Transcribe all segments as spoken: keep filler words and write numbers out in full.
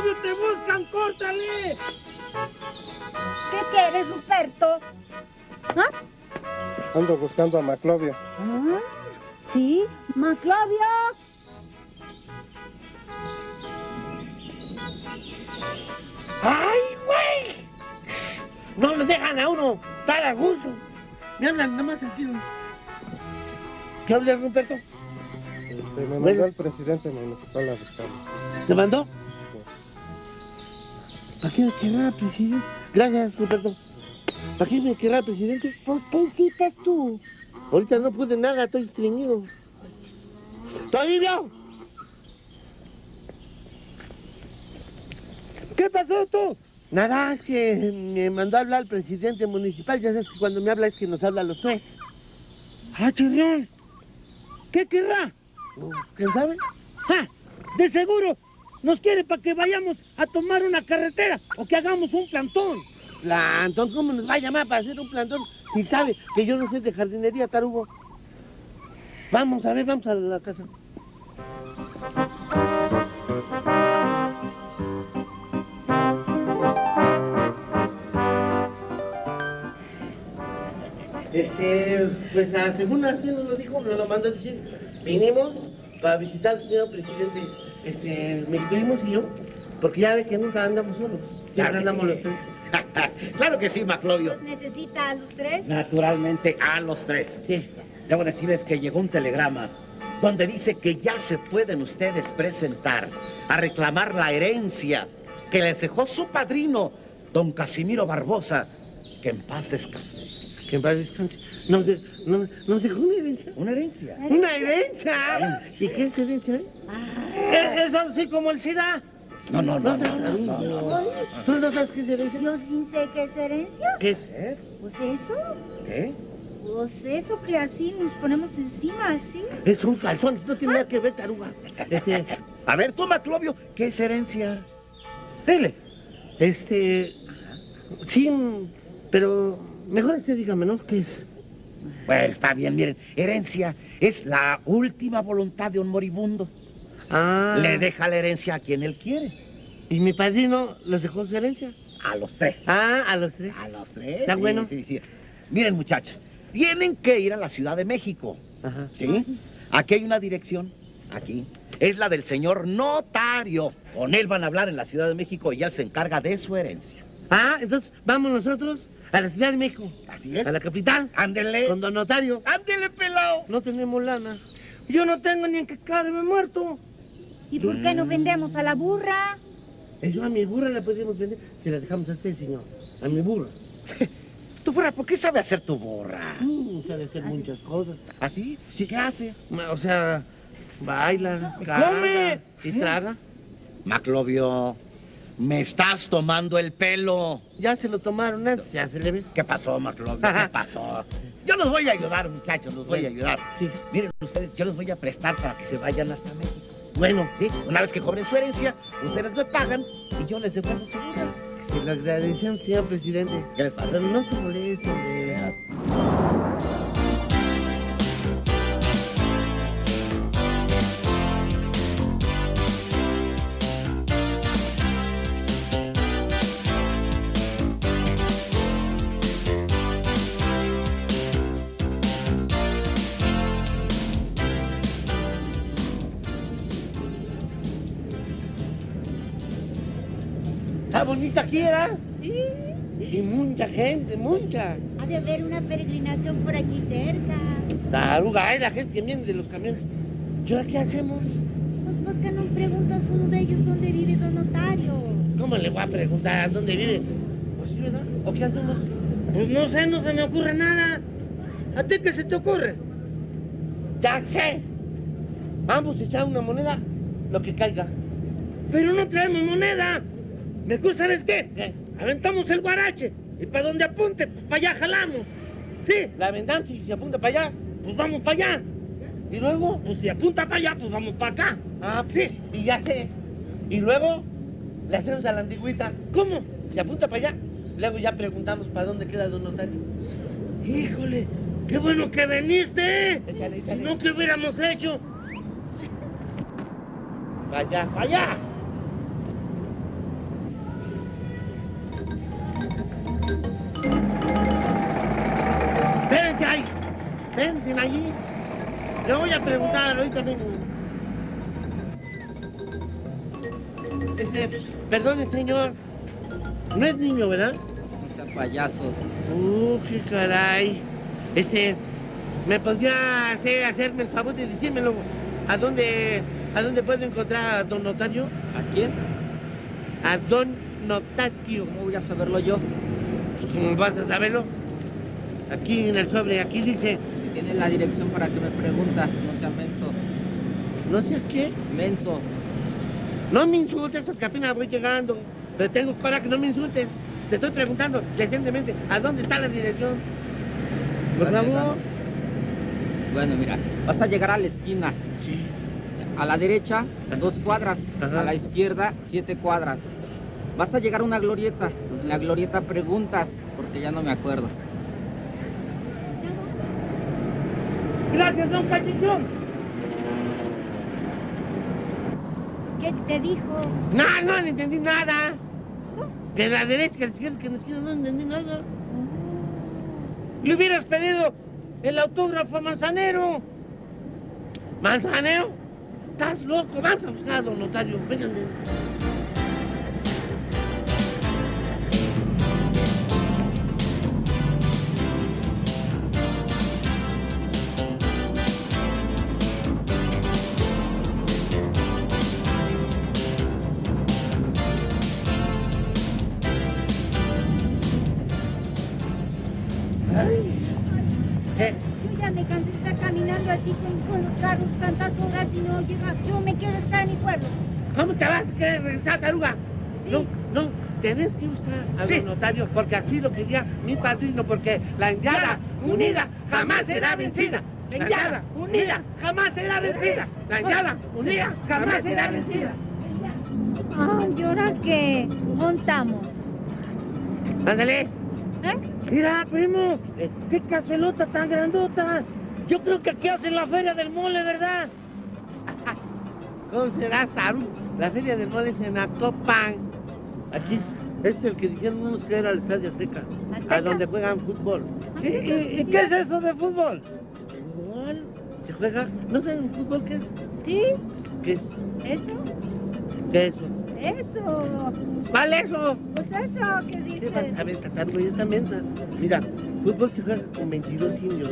novios te buscan, córtale. ¿Qué quieres, Ruperto? ¿Ah? Ando buscando a Maclovio. ¿Ah? ¿Sí? ¿Maclovio? ¡Ay, güey! No lo dejan a uno estar a gusto. Me hablan nomás al tiro. ¿Qué hablas, Ruperto? Este, me mandó el presidente municipal a buscarlo. ¿Te mandó? Sí. ¿Para qué me querrá el presidente? Gracias, Ruperto. ¿Para qué me querrá el presidente? Pues, ¿qué hiciste tú? Ahorita no pude nada, estoy estreñido. ¡Toribio! ¿Qué pasó tú? Nada, es que me mandó a hablar el presidente municipal. Ya sabes que cuando me habla es que nos habla a los tres. ¡Ah, chingón! ¿Qué querrá? ¿Quién sabe? ¡Ja! De seguro nos quiere para que vayamos a tomar una carretera o que hagamos un plantón. ¿Plantón? ¿Cómo nos va a llamar para hacer un plantón? Si sabe que yo no sé de jardinería, tarugo. Vamos a ver, vamos a la casa. Este, pues a según usted nos lo dijo, nos lo mandó a decir, vinimos para visitar al señor presidente, este, mis primos y yo, porque ya ve que nunca andamos solos, siempre andamos los tres. Claro que sí, Maclovio. ¿Necesita a los tres? Naturalmente, a los tres. Sí. Debo decirles que llegó un telegrama donde dice que ya se pueden ustedes presentar a reclamar la herencia que les dejó su padrino, don Casimiro Barbosa, que en paz descanse. Que en paz descanse. Nos, de, no, nos dejó una herencia. ¿Una herencia? ¡Una herencia! herencia. ¿Y qué es herencia? Eh? Ah. ¿Es así como el SIDA? No, no, no. ¿Tú no sabes qué es herencia? No sé qué es herencia. ¿Qué es? ¿Eh? Pues eso. ¿Qué? Pues eso que así nos ponemos encima, así. Es un calzón, no tiene nada que ver, taruga. Este... A ver, tú, Maclovio, ¿qué es herencia? Dile. Este... Sí, pero mejor este dígame, ¿no? ¿Qué es? Pues está bien, miren. Herencia es la última voluntad de un moribundo. Ah. Le deja la herencia a quien él quiere. ¿Y mi padrino les dejó su herencia? A los tres. Ah, a los tres. A los tres. ¿Está sí, bueno? Sí, sí. Miren, muchachos, tienen que ir a la Ciudad de México. Ajá. ¿Sí? Aquí hay una dirección. Aquí. Es la del señor notario. Con él van a hablar en la Ciudad de México y él se encarga de su herencia. Ah, entonces vamos nosotros a la Ciudad de México. Así es. A la capital. Ándele. Con don notario. Ándele, pelao. No tenemos lana. Yo no tengo ni en qué quedarme muerto. ¿Y por qué no vendemos a la burra? Eso a mi burra la podemos vender si la dejamos a este señor, a mi burra. ¿Tu burra? ¿Por qué sabe hacer tu burra? Mm, sabe hacer Así. muchas cosas. ¿Así? Sí. ¿Qué hace? O sea, baila, caga, come y traga. Maclovio, me estás tomando el pelo. Ya se lo tomaron antes, ya se le ve. ¿Qué pasó, Maclovio? ¿Qué pasó? Yo los voy a ayudar, muchachos, los voy a ayudar. Sí. Miren ustedes, yo los voy a prestar para que se vayan hasta México. Bueno, sí, una vez que cobren su herencia, ustedes me pagan y yo les devuelvo su vida. Se lo agradecemos, señor presidente. ¿Qué les pasa? No se moleste. Bonita aquí era. Sí. Y mucha gente, mucha. Ha de haber una peregrinación por aquí cerca. Taruga, hay la gente que viene de los camiones. ¿Y ahora qué hacemos? Pues, ¿por qué no preguntas a uno de ellos dónde vive don notario? ¿Cómo le voy a preguntar dónde vive? Pues sí, ¿verdad? ¿O qué hacemos? Pues no sé, no se me ocurre nada. ¿A ti qué se te ocurre? Ya sé. Vamos a echar una moneda, lo que caiga. Pero no traemos moneda. Mejor, ¿sabes qué? ¿Qué? Aventamos el guarache y para donde apunte, pues para allá jalamos. Sí, la aventamos y si apunta para allá, pues vamos para allá. Y luego, pues si apunta para allá, pues vamos para acá. Ah, sí, y ya sé. Y luego, le hacemos a la antigüita. ¿Cómo? Si apunta para allá. Luego ya preguntamos para dónde queda don notario. Híjole, qué bueno que viniste. Échale, échale. Si no, ¿qué hubiéramos hecho? Para allá, para allá. Pensen allí. Le voy a preguntar ahorita mismo. Este, perdone, señor. No es niño, ¿verdad? Ese payaso. Uh, qué caray. Este, ¿me podría hacer, hacerme el favor de decírmelo? ¿A dónde, a dónde puedo encontrar a don Notario? ¿A quién? A don Notario. ¿Cómo voy a saberlo yo? ¿Cómo vas a saberlo? Aquí en el sobre, aquí dice... Tiene la dirección para que me pregunta, no sea menso. ¿No seas qué? Menso. No me insultes, porque apenas voy llegando. Pero tengo coraje, no me insultes. Te estoy preguntando decentemente, ¿a dónde está la dirección? Por favor. Bueno, mira, vas a llegar a la esquina. Sí. A la derecha, dos cuadras. Ajá. A la izquierda, siete cuadras. Vas a llegar a una glorieta. En la glorieta preguntas, porque ya no me acuerdo. Gracias, don Cachichón. ¿Qué te dijo? No, no le entendí nada. ¿No? Que la derecha, que la izquierda, que la izquierda, no entendí nada. Uh-huh. Le hubieras pedido el autógrafo a Manzanero. ¿Manzanero? Estás loco, vas a buscar a don Notario, vénganle. Taruga, sí. No, no, tenés que buscar a sí. Don Notario, porque así lo quería mi padrino, porque la enllada unida jamás será vencida. La enllada unida jamás será vencida. La enllada unida jamás será vencida. Ah, y ahora que montamos. Ándale. ¿Eh? Mira, primo, qué cazuelota tan grandota. Yo creo que aquí hacen la feria del mole, ¿verdad? ¿Cómo será, Taruga? La feria del mole es en Acopan. Aquí es el que dijeron unos que era el Estadio Azteca, Azteca, a donde juegan fútbol. ¿Y, y, ¿Y qué es eso de fútbol? ¿Fútbol? ¿Se juega? ¿No saben fútbol qué es? ¿Sí? ¿Qué es? ¿Eso? ¿Qué es eso? ¡Eso! ¿Cuál es eso? Pues eso, ¿qué dices? ¿Qué vas a ver, Catargo? Yo también. Mira, fútbol se juega con veintidós indios.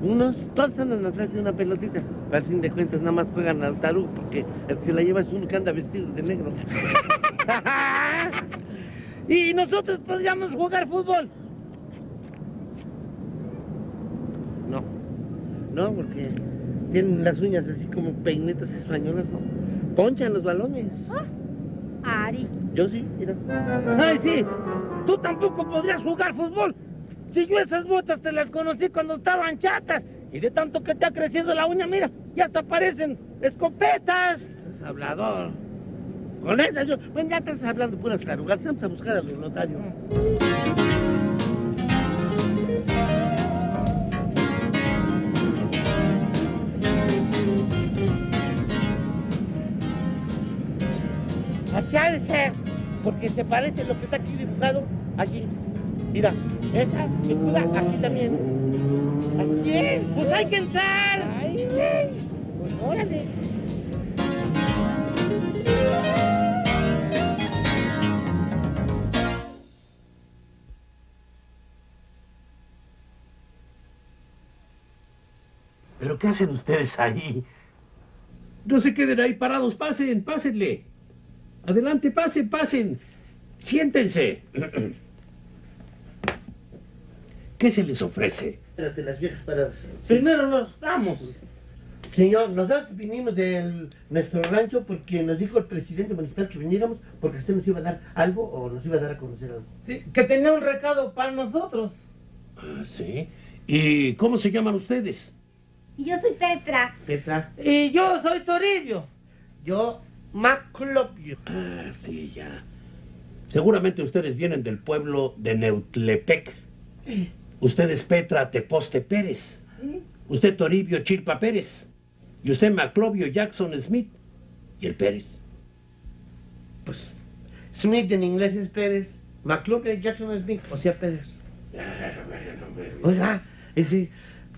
Unos, todos andan atrás de una pelotita. Al fin de cuentas, nada más juegan al tarugo, porque el que se la lleva es uno que anda vestido de negro. ¿Y nosotros podríamos jugar fútbol? No. No, porque tienen las uñas así como peinetas españolas, ¿no? Ponchan los balones. ¿Ah? Ari. Yo sí, mira. ¡Ay, sí! Tú tampoco podrías jugar fútbol. Si yo esas botas te las conocí cuando estaban chatas. Y de tanto que te ha crecido la uña, mira, ya hasta parecen escopetas. Es hablador. Con esas yo... Bueno, ya estás hablando puras tarugas. Vamos a buscar a don Notario. Aquí ha de ser, porque se parece lo que está aquí dibujado allí. Mira, esa figura aquí también. Aquí es. Pues hay que entrar. Ay, ay. Pues órale. ¿Pero qué hacen ustedes ahí? No se queden ahí parados. Pasen, pásenle. Adelante, pasen, pasen. Siéntense. ¿Qué se les ofrece? Espérate, las viejas paradas. Primero nos damos. Señor, nosotros vinimos de nuestro rancho porque nos dijo el presidente municipal que viniéramos porque usted nos iba a dar algo o nos iba a dar a conocer algo. Sí, que tenía un recado para nosotros. Ah, sí. ¿Y cómo se llaman ustedes? Yo soy Petra. Petra. Y yo soy Toribio. Yo, Maclovio. Ah, sí, ya. Seguramente ustedes vienen del pueblo de Neutlepec. Usted es Petra Teposte Pérez. Usted Toribio Chirpa Pérez. Y usted Maclovio Jackson Smith. ¿Y el Pérez? Pues Smith en inglés es Pérez. Maclovio Jackson Smith, o sea Pérez. Oiga, ese,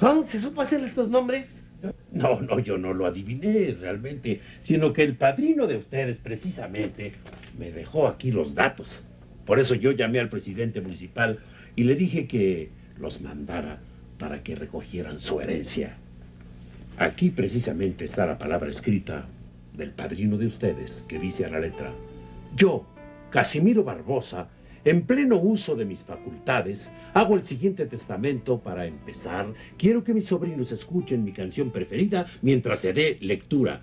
¿Tom se supo hacer estos nombres? No, no, yo no lo adiviné realmente, sino que el padrino de ustedes, precisamente, me dejó aquí los datos. Por eso yo llamé al presidente municipal y le dije que los mandara para que recogieran su herencia. Aquí precisamente está la palabra escrita del padrino de ustedes, que dice a la letra: yo, Casimiro Barbosa, en pleno uso de mis facultades, hago el siguiente testamento. Para empezar, quiero que mis sobrinos escuchen mi canción preferida mientras se dé lectura.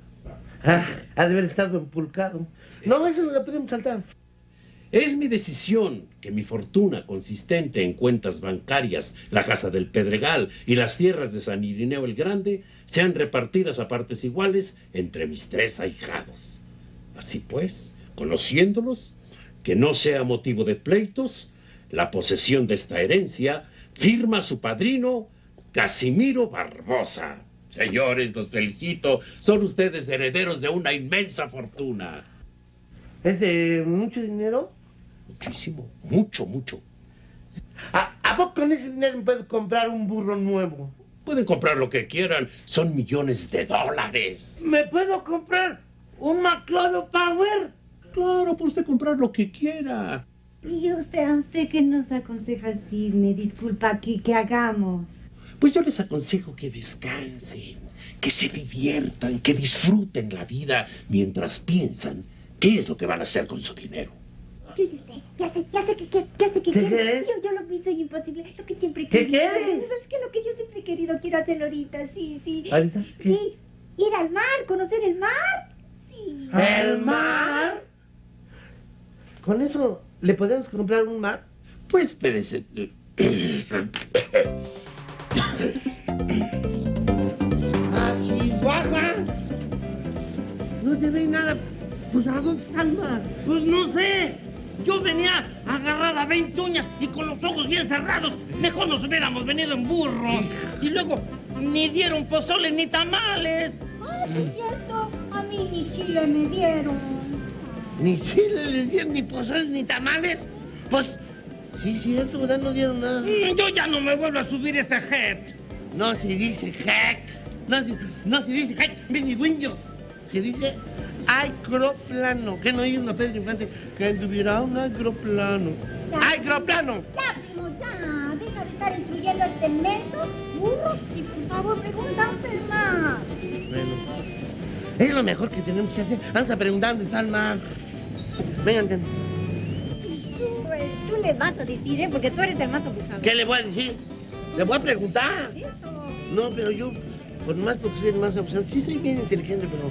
Ah, ha de haber estado empulcado. No, eso no la podemos saltar. Es mi decisión que mi fortuna, consistente en cuentas bancarias, la casa del Pedregal y las tierras de San Irineo el Grande, sean repartidas a partes iguales entre mis tres ahijados. Así pues, conociéndolos, que no sea motivo de pleitos la posesión de esta herencia. Firma su padrino, Casimiro Barbosa. Señores, los felicito. Son ustedes herederos de una inmensa fortuna. ¿Es de mucho dinero? Muchísimo, mucho, mucho. ¿A, a poco con ese dinero pueden comprar un burro nuevo? Pueden comprar lo que quieran. Son millones de dólares. ¿Me puedo comprar un Maclovio Power? Claro, puede usted comprar lo que quiera. ¿Y usted, a usted qué nos aconseja decirme? Disculpa, aquí, ¿qué hagamos? Pues yo les aconsejo que descansen, que se diviertan, que disfruten la vida mientras piensan qué es lo que van a hacer con su dinero. Yo ya sé, ya sé, ya sé que quiero, ya sé que quiero. Yo, yo lo que soy imposible, lo que siempre he querido. ¿Qué quieres? Es que lo que yo siempre he querido, quiero hacerlo ahorita, sí, sí. ¿Ahorita? ¿Qué? Sí, ir al mar, conocer el mar, sí. ¿El mar? ¿Con eso le podemos comprar un mar? Pues, espérese. ¡Guarda! No te ve nada. Pues, ¿a dónde está el mar? Pues, no sé. Yo venía agarrada a veinte uñas y con los ojos bien cerrados. Mejor nos hubiéramos venido en burro. Y luego, ni dieron pozoles ni tamales. Ah, sí es cierto. A mí ni chile me dieron. Ni chile les dieron, ni pozoles, ni tamales. Pues, sí, sí, eso, ¿verdad? No dieron nada. Yo ya no me vuelvo a subir este jet. No se dice jet. No se, no se dice jet, mini window. Se dice aeroplano. Que no hay una Pedro Infante que tuviera un aeroplano. ¡Aeroplano! Ya, primo, ya. Deja de estar instruyendo a este menso burro. Y por favor, pregunta un más. Bueno, es lo mejor que tenemos que hacer. Vamos a preguntar dónde está el mar. Vengan, ten. Pues tú le vas a decir, ¿eh? Porque tú eres el más abusado. ¿Qué le voy a decir? Le voy a preguntar. ¿Eso? No, pero yo, por más porque soy el más abusado, sí soy bien inteligente, pero...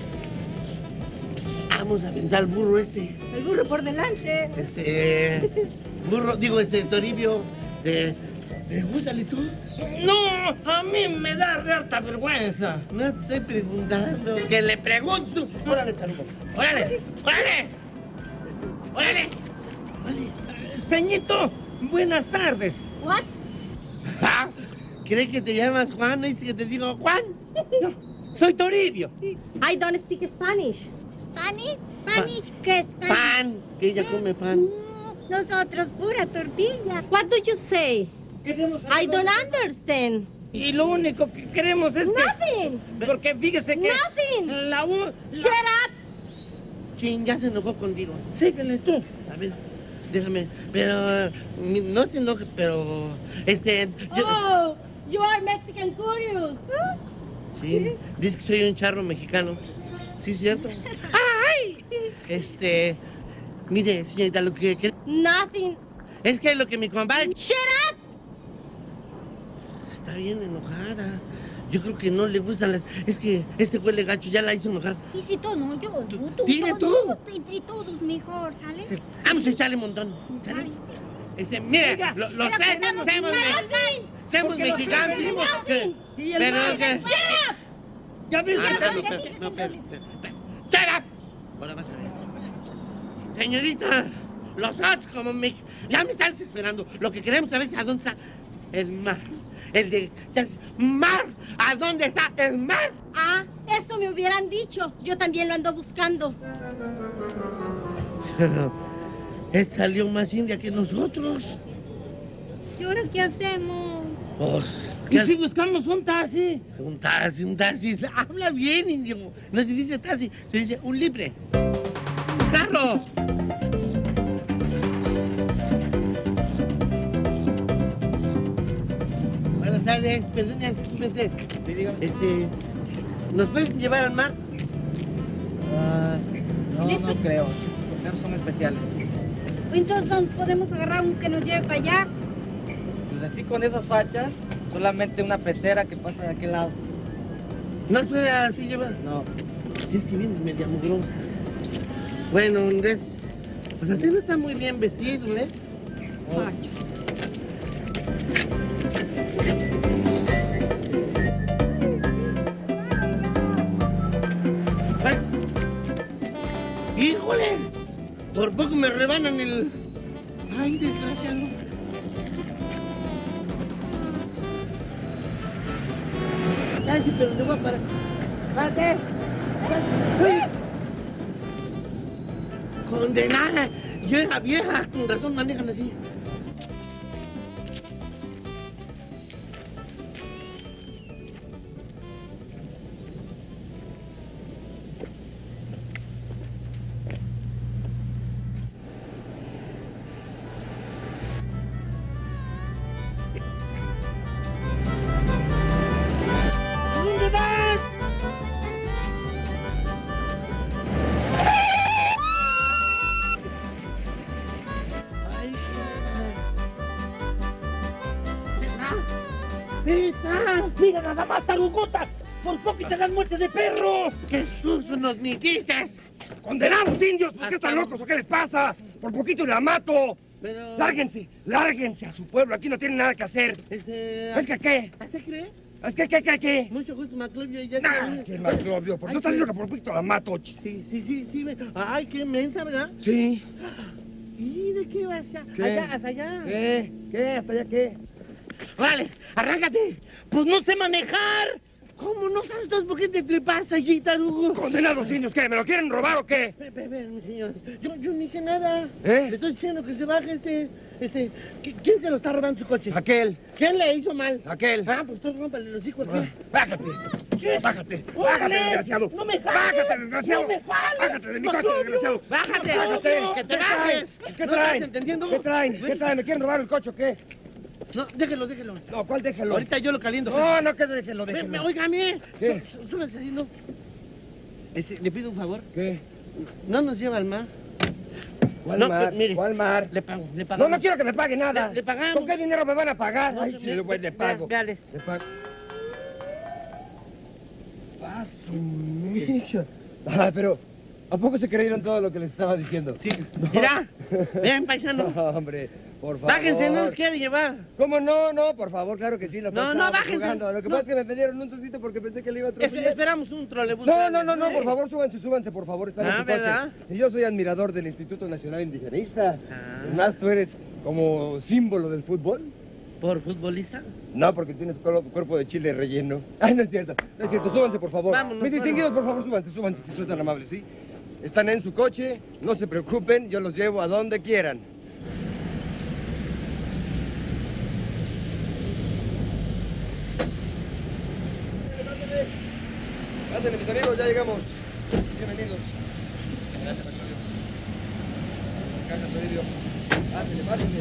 Vamos a aventar al burro este. El burro por delante. Este... burro, digo, este, Toribio, eh... ¿te gusta tú? No, a mí me da harta vergüenza. No estoy preguntando. Que le pregunto. Órale, saludo. Órale, órale. Órale. Órale. Señito, buenas tardes. ¿What? ¿Ah? ¿Crees que te llamas Juan? ¿No es que te digo Juan? No, soy Toribio. I don't speak Spanish. ¿Spanish? ¿Spanish qué es? Pan. Que ella come pan. No, nosotros pura tortilla. What do you say? I don't understand. Y lo único que queremos es nothing. Que... Porque fíjese que... Nothing. La u... Shut up. Chin, ya se enojó contigo. Síguele tú. A ver, déjame... Pero... No se enoje, pero... Este... Yo... Oh, you are Mexican curious. ¿Eh? Sí, dice que soy un charro mexicano. Sí, es cierto. ¡Ay! Este... Mire, señorita, lo que... que... Nothing. Es que lo que mi compadre... Shut up. Está bien enojada. Yo creo que no le gustan las... Es que este huele gacho ya la hizo enojar. Y si tú no, yo, tú, tú. Dile tú. Entre todos mejor, ¿sale? Sí. Vamos a echarle un montón, ¿sabes? Este, mira, Oiga, lo, los tres somos somos mexicanos. Pero que... ¡Ya ves! No, pero... ¡Chera! Ahora vas a ver. Señorita, los otros como México... Ya me están esperando. Lo que queremos saber es a dónde está el mar. El de... ¡Mar! ¿A dónde está el mar? Ah, eso me hubieran dicho. Yo también lo ando buscando. Él salió más india que nosotros. ¿Y ahora qué hacemos? Pues, ¿qué si buscamos un taxi? Un taxi, un taxi. Habla bien, indio. No se dice taxi, se dice un libre. ¡Un carro! Buenas tardes, perdón, discúlpese. Sí, dígame. Este, ¿nos pueden llevar al mar? Uh, no, ¿Listo? No creo. Los carros son especiales. Entonces, ¿podemos agarrar un que nos lleve para allá? Pues así con esas fachas, solamente una pecera que pasa de aquel lado. ¿No se puede así llevar? No. Si es que viene media mugrosa. Bueno, Andrés, pues usted no está muy bien vestido, ¿eh? Oh. ¡Híjole! Por poco me rebanan el... ¡Ay, desgraciado! Ay, sí, pero te voy a parar. ¡Párate! ¡Condenada! Yo era vieja, con razón manejan así. ¡Muerte de perro! ¡Qué sucio nos mitices! ¡Condenados indios! ¿Por qué están locos o qué les pasa? ¡Por poquito la mato! Pero... ¡Lárguense! ¡Lárguense a su pueblo! Aquí no tienen nada que hacer. Este... ¿Es que qué? ¿Usted cree? ¿Es que qué, qué, qué? Mucho gusto, Maclovio. Ya nah, que Maclovio. ¿Por qué no está diciendo que por poquito la mato? Ch... Sí, sí, sí, sí. Me... ¡Ay, qué mensa, ¿verdad? Sí. ¿Y de qué vas allá? ¿Qué? Allá, hasta allá. ¿Qué? ¿Qué? ¿Hasta allá qué? Vale, arráncate. Pues no sé manejar. ¿Cómo no sabes todos por qué te trepaste allí, tarugo? ¡Condenados indios! ¿Qué? ¿Me lo quieren robar o qué? Espera, espera, mi señor. Yo, yo no hice nada. ¿Eh? Le estoy diciendo que se baje este... este... ¿Quién se lo está robando su coche? Aquel. ¿Quién le hizo mal? Aquel. Ah, pues tú rómpale los hijos aquí. Bájate. ¿Qué? Bájate. Bájate, desgraciado. ¡No me jales! ¡Bájate, desgraciado! ¡No me jales! ¡Bájate de mi coche, desgraciado! ¡Bájate! ¡Bájate! ¡Que te bajes! ¿Qué traen? ¿Entendiendo? ¿Qué traen? ¿Qué traen? ¿Me quieren robar el coche o qué? No, déjelo, déjelo. No, ¿cuál déjelo? Ahorita yo lo caliento. No, no, que déjelo, déjelo. Me, me, óigame. ¿Qué? Súbase así, ¿no? Este, le pido un favor. ¿Qué? No nos lleva al mar. ¿Cuál no, mar? Mire, ¿cuál mar? Le pago, le pago. No, no quiero que me pague nada. Le, le pagamos. ¿Con qué dinero me van a pagar? No, ay, sí, le, le, le pago. Dale. Le pago. Paso, micha. Ah, pero... ¿A poco se creyeron todo lo que les estaba diciendo? Sí. ¿No? Mira, ven, paisano. No, hombre, por favor. Bájense, no nos quiere llevar. ¿Cómo no? No, por favor, claro que sí. Los no, no, bájense. Jugando. Lo que no. pasa es que me pidieron un trocito porque pensé que le iba a atropellar. Es esperamos un trolebús. No, no, no, no, por favor, súbanse, súbanse, por favor. Están ah, en ¿verdad? Coche. Si yo soy admirador del Instituto Nacional Indigenista. Ah. Además, tú eres como símbolo del fútbol. ¿Por futbolista? No, porque tienes cuerpo de chile relleno. Ay, no es cierto, no es cierto. Súbanse, por favor. Vámonos, mis distinguidos, por favor, súbanse, súbanse, si son tan amables, ¿sí? Están en su coche, no se preocupen, yo los llevo a donde quieran. Pásenle, pásenle, mis amigos, ya llegamos. Bienvenidos. Gracias, Maclovio. Gracias, Toribio. Pásenle, pásenle.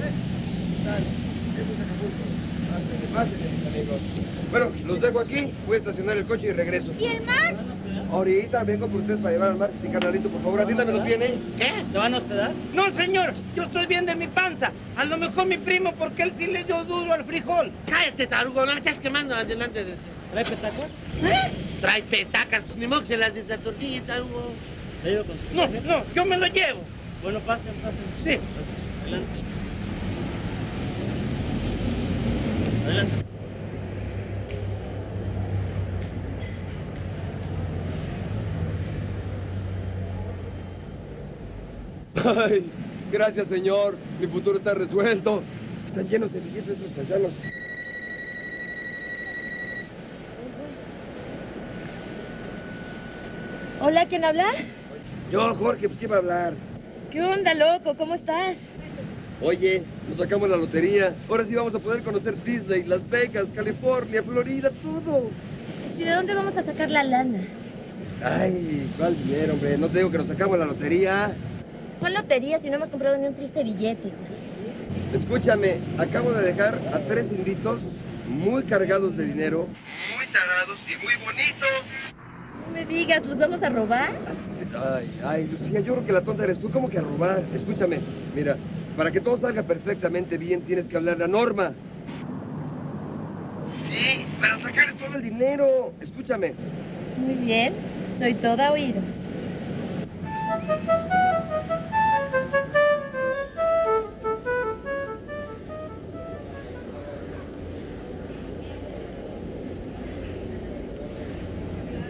Pásenle, pásenle, mis amigos. Bueno, los dejo aquí, voy a estacionar el coche y regreso. ¿Y el mar? Ahorita vengo por ustedes para llevar al mar. Sí, carnalito, por favor, atiéndame los bienes. ¿Qué? ¿Se van a hospedar? No, señor, yo estoy bien de mi panza. A lo mejor mi primo, porque él sí le dio duro al frijol. Cállate, tarugo, no estás quemando adelante de eso. ¿Trae petacas? ¿Eh? Trae petacas, ni modo que se las desatornille, tarugo. No, no, yo me lo llevo. Bueno, pasen, pasen. Sí. Adelante. Adelante. Ay, gracias, señor. Mi futuro está resuelto. Están llenos de billetes esos paisanos. Hola, ¿quién habla? Yo, Jorge, pues, ¿quién va a hablar? ¿Qué onda, loco? ¿Cómo estás? Oye, Nos sacamos la lotería. Ahora sí vamos a poder conocer Disney, Las Vegas, California, Florida, todo. ¿Y de dónde vamos a sacar la lana? Ay, ¿cuál dinero, hombre? No te digo que nos sacamos la lotería. ¿Cuál lotería si no hemos comprado ni un triste billete? Escúchame, acabo de dejar a tres inditos muy cargados de dinero, muy tarados y muy bonitos. No me digas, ¿los vamos a robar? Ay, ay, Lucía, yo creo que la tonta eres tú. ¿Cómo que a robar? Escúchame, mira, para que todo salga perfectamente bien, tienes que hablar a Norma. Sí, para sacar todo el dinero. Escúchame. Muy bien, soy toda oídos.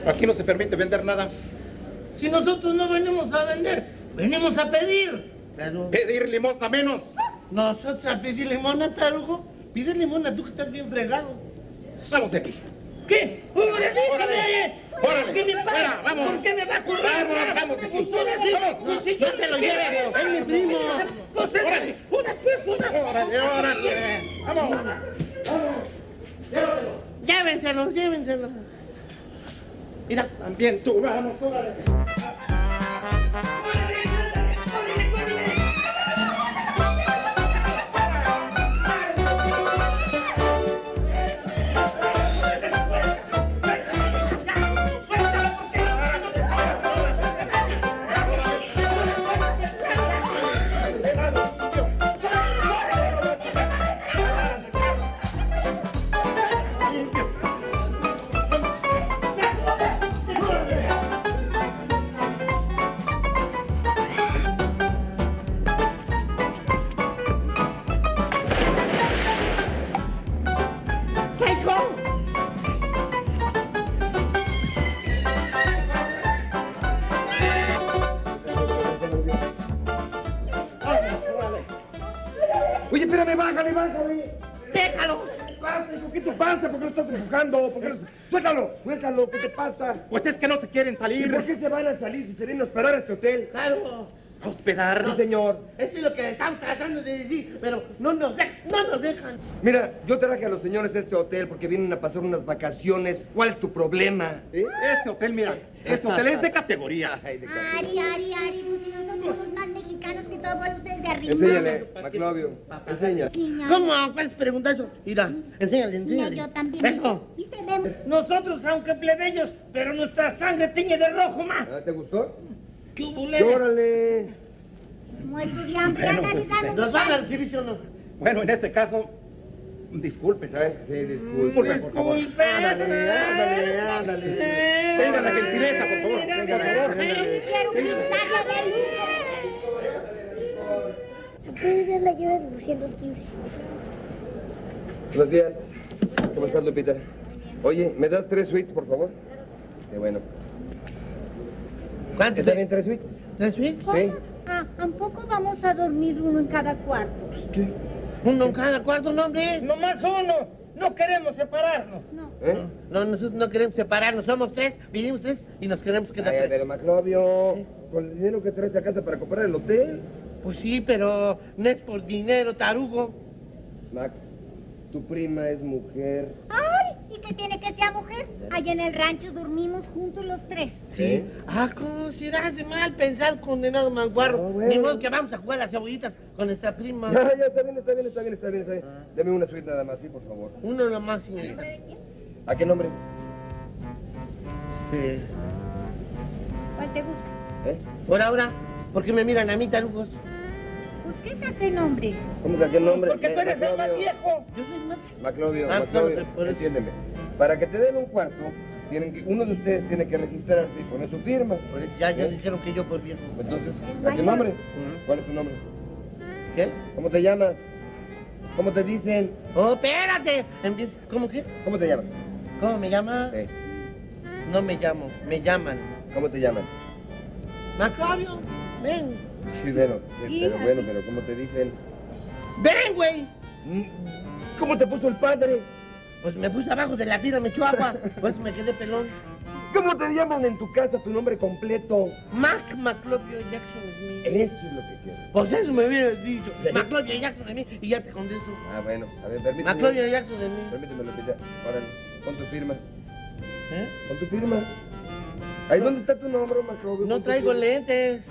Aquí no se permite vender nada. Si nosotros no venimos a vender, venimos a pedir. Claro. Pedir limosna menos. Nosotros a pedir limosna, tarugo. Pedir limosna, tú que estás bien fregado. Vamos de aquí. ¿Qué? ¡Órale! ¡Órale! ¡Órale! ¿Qué me pasa? ¡Vamos! ¿Por qué me va a correr? ¡Vamos, vamos! ¡Vamos! ¡No te lo lleves! ¡Es mi primo! ¡Órale! ¡Órale, órale! ¡Vamos! ¡Vamos! ¡Llévalos! ¡Llévenselos, llévenselos! Mira, también tú, vamos, órale. Suéltalo, suéltalo, ¿qué te pasa? Pues es que no se quieren salir. ¿Y por qué se van a salir si se vienen a hospedar a este hotel? Claro. ¿A hospedar? Sí, señor. Eso es lo que estamos tratando de decir, pero no nos, de no nos dejan. Mira, yo traje a los señores de este hotel porque vienen a pasar unas vacaciones. ¿Cuál es tu problema? ¿Eh? Este hotel, mira, este hotel es de categoría. Ay, de categoría. Ari, Ari, Ari, pues si nosotros somos más mexicanos que todos ustedes de arriba. Enséñale, Maclovio, enséñale. ¿Cómo? ¿Cuál te pregunta eso? Mira, enséñale, enséñale. No, yo también. Eso. Nosotros, aunque plebeyos, pero nuestra sangre tiñe de rojo más. ¿Te gustó? ¡Qué bulero! ¡Órale! Muerto de hambre, analizando. ¿Nos van a recibir o no? Bueno, en ese caso, disculpen. Sí, disculpen, por favor. ¡Ándale, ándale, ándale! Tenga la gentileza, por favor. Venga, por favor. ¡Quiero un milagro de ¿Puedes ver la llave de doscientos quince? Buenos días. ¿Cómo estás, Lupita? Oye, ¿me das tres suites, por favor? Qué bueno. ¿Cuántos? ¿Está bien tres suites? ¿Tres suites? Sí. Ah, tampoco vamos a dormir uno en cada cuarto. ¿Qué? ¿Uno en cada cuarto, no, hombre? Nomás uno. No queremos separarnos. No. ¿Eh? No, nosotros no queremos separarnos. Somos tres, vinimos tres y nos queremos quedar Ay, tres. Pero, Maclovio, ¿eh? Con el dinero que traes a casa para comprar el hotel. Pues sí, pero no es por dinero, tarugo. Mac, tu prima es mujer. ¡Ay! ¿Y qué tiene que ser mujer? Allá en el rancho dormimos juntos los tres. ¿Sí? ¿Eh? Ah, ¿cómo serás de mal pensar, condenado manguarro? No, bueno. Ni modo que vamos a jugar las cebollitas con nuestra prima. Ya, ya, está bien, está bien, está bien, está bien. Está bien. Ah. Dame una suite nada más, sí, por favor. Una nada más, señorita. ¿A qué nombre? Sí. ¿Cuál te gusta? ¿Eh? Por ahora, ¿por qué me miran a mí, tarugos? ¿Qué es a qué nombre? ¿Cómo que a qué nombre? Porque tú eres el más viejo. Yo soy más viejo. Maclovio, Maclovio, entiéndeme. Para que te den un cuarto, tienen que, uno de ustedes tiene que registrarse y poner su firma. Pues ya, ya dijeron que yo por viejo. Entonces, ¿a qué nombre? ¿Cuál es tu nombre? ¿Qué? ¿Cómo te llamas? ¿Cómo te dicen? ¡Oh, espérate! ¿Cómo qué? ¿Cómo te llamas? ¿Cómo me llamas? Sí. No me llamo, me llaman. ¿Cómo te llaman? Maclovio, ven. Sí, bueno, pero bueno, pero ¿cómo te dicen? ¡Ven, güey! ¿Cómo te puso el padre? Pues me puse abajo de la tira, me echó agua, pues me quedé pelón. ¿Cómo te llaman en tu casa tu nombre completo? Mac Maclovio Jackson Smith. Eso es lo que quiero. Pues eso me hubieras dicho. Maclovio Jackson Smith y ya te contesto. Ah, bueno. A ver, permíteme. Maclovio Jackson Smith. Permíteme lo que ya. Órale, pon tu firma. ¿Eh? Pon tu firma. Ahí, ¿dónde está tu nombre, Maclovio? No traigo lentes.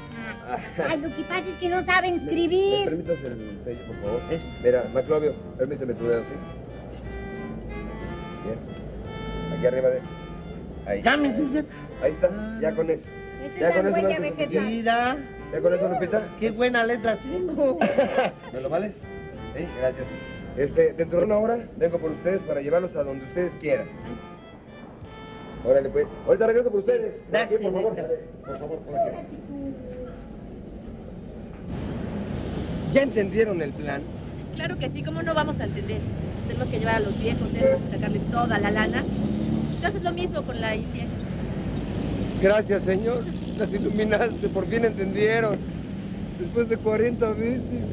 Ay, lo que pasa es que no saben escribir. ¿Me permitas el sello, por favor? Eso. Mira, Maclovio, permíteme tu dedo, ¿sí? Bien. Aquí arriba de... Ahí. Ahí está, ya con eso. Ya con eso, Lupita. Ya con eso, Lupita. Qué buena letra tengo. ¿Me lo vales? Sí, gracias. Este, dentro de una hora vengo por ustedes para llevarlos a donde ustedes quieran. Órale, pues. Ahorita regreso por ustedes. Gracias, por favor. Por favor, por aquí. ¿Ya entendieron el plan? Claro que sí, ¿cómo no vamos a entender? Tenemos que llevar a los viejos estos y sacarles toda la lana. Haces lo mismo con la I P. Gracias, señor. Las iluminaste, por fin entendieron. Después de cuarenta veces.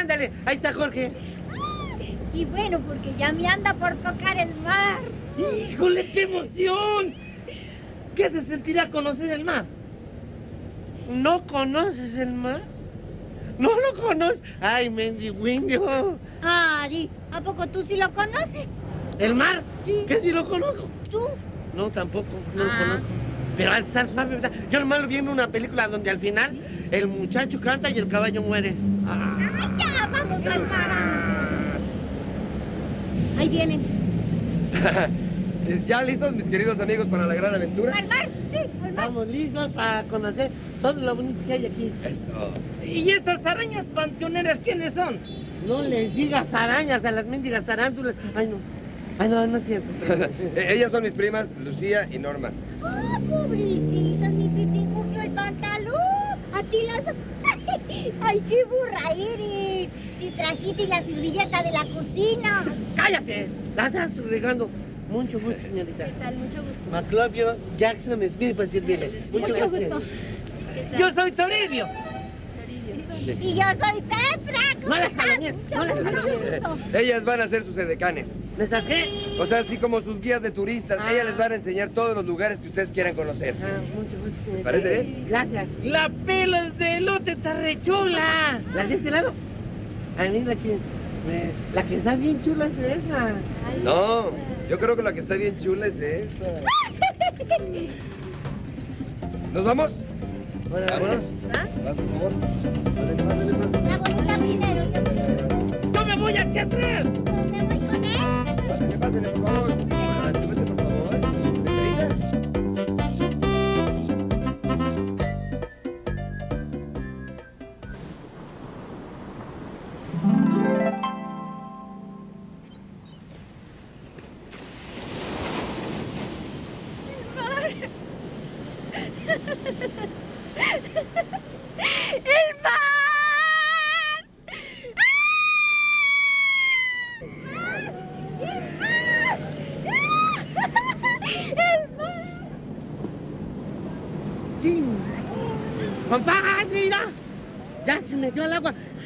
¡Ándale! Ahí está Jorge. Ah, y bueno, porque ya me anda por tocar el mar. ¡Híjole, qué emoción! ¿Qué se sentirá conocer el mar? ¿No conoces el mar? ¿No lo conoces? ¡Ay, mendigüindio! Ari, ¿a poco tú sí lo conoces? ¿El mar? Sí. ¿Qué sí lo conozco? ¿Tú? No, tampoco, no ah. lo conozco. Pero al estar suave, ¿verdad? Yo nomás vi en una película donde al final ¿sí? el muchacho canta y el caballo muere. Ah. ¡Ay, ya! ¡Vamos al mar! Ahí vienen. ¿Ya listos, mis queridos amigos, para la gran aventura? ¡Al mar! Sí, al mar. Estamos listos para conocer todo lo bonito que hay aquí. Eso. ¿Y estas arañas panteoneras quiénes son? No les digas arañas a las mendigas tarántulas. Ay, no. Ay, no, no es cierto. Ellas son mis primas, Lucía y Norma. ¡Ah, pobrecitas! Ni se te encogió el pantalón. A ti las... ¡Ay, qué burra eres! Y trajiste la servilleta de la cocina. ¡Cállate! La estás regando. Mucho gusto, señorita. ¿Qué tal? Mucho gusto. Maclovio Jackson Smith para servirle. Mucho, Mucho gusto. Yo soy Toribio. Sí. Y yo soy Petra. No las jalones, no las jalones. Ellas van a ser sus edecanes. ¿Les qué? O sea, así como sus guías de turistas. Ah. Ellas les van a enseñar todos los lugares que ustedes quieran conocer. Ah, mucho gusto. ¿Parece? Sí. Gracias. La pelos de elote está re chula. ¿La de este lado? A mí la que... Me, la que está bien chula es esa. Ay, no, yo creo que la que está bien chula es esta. ¿Nos vamos? Bueno, vámonos. ¿Ah? Por favor. La bonita primero. ¡Yo me voy hacia atrás! Pues me voy con él. Pásenle, pásenle, por favor. Súbete, por favor.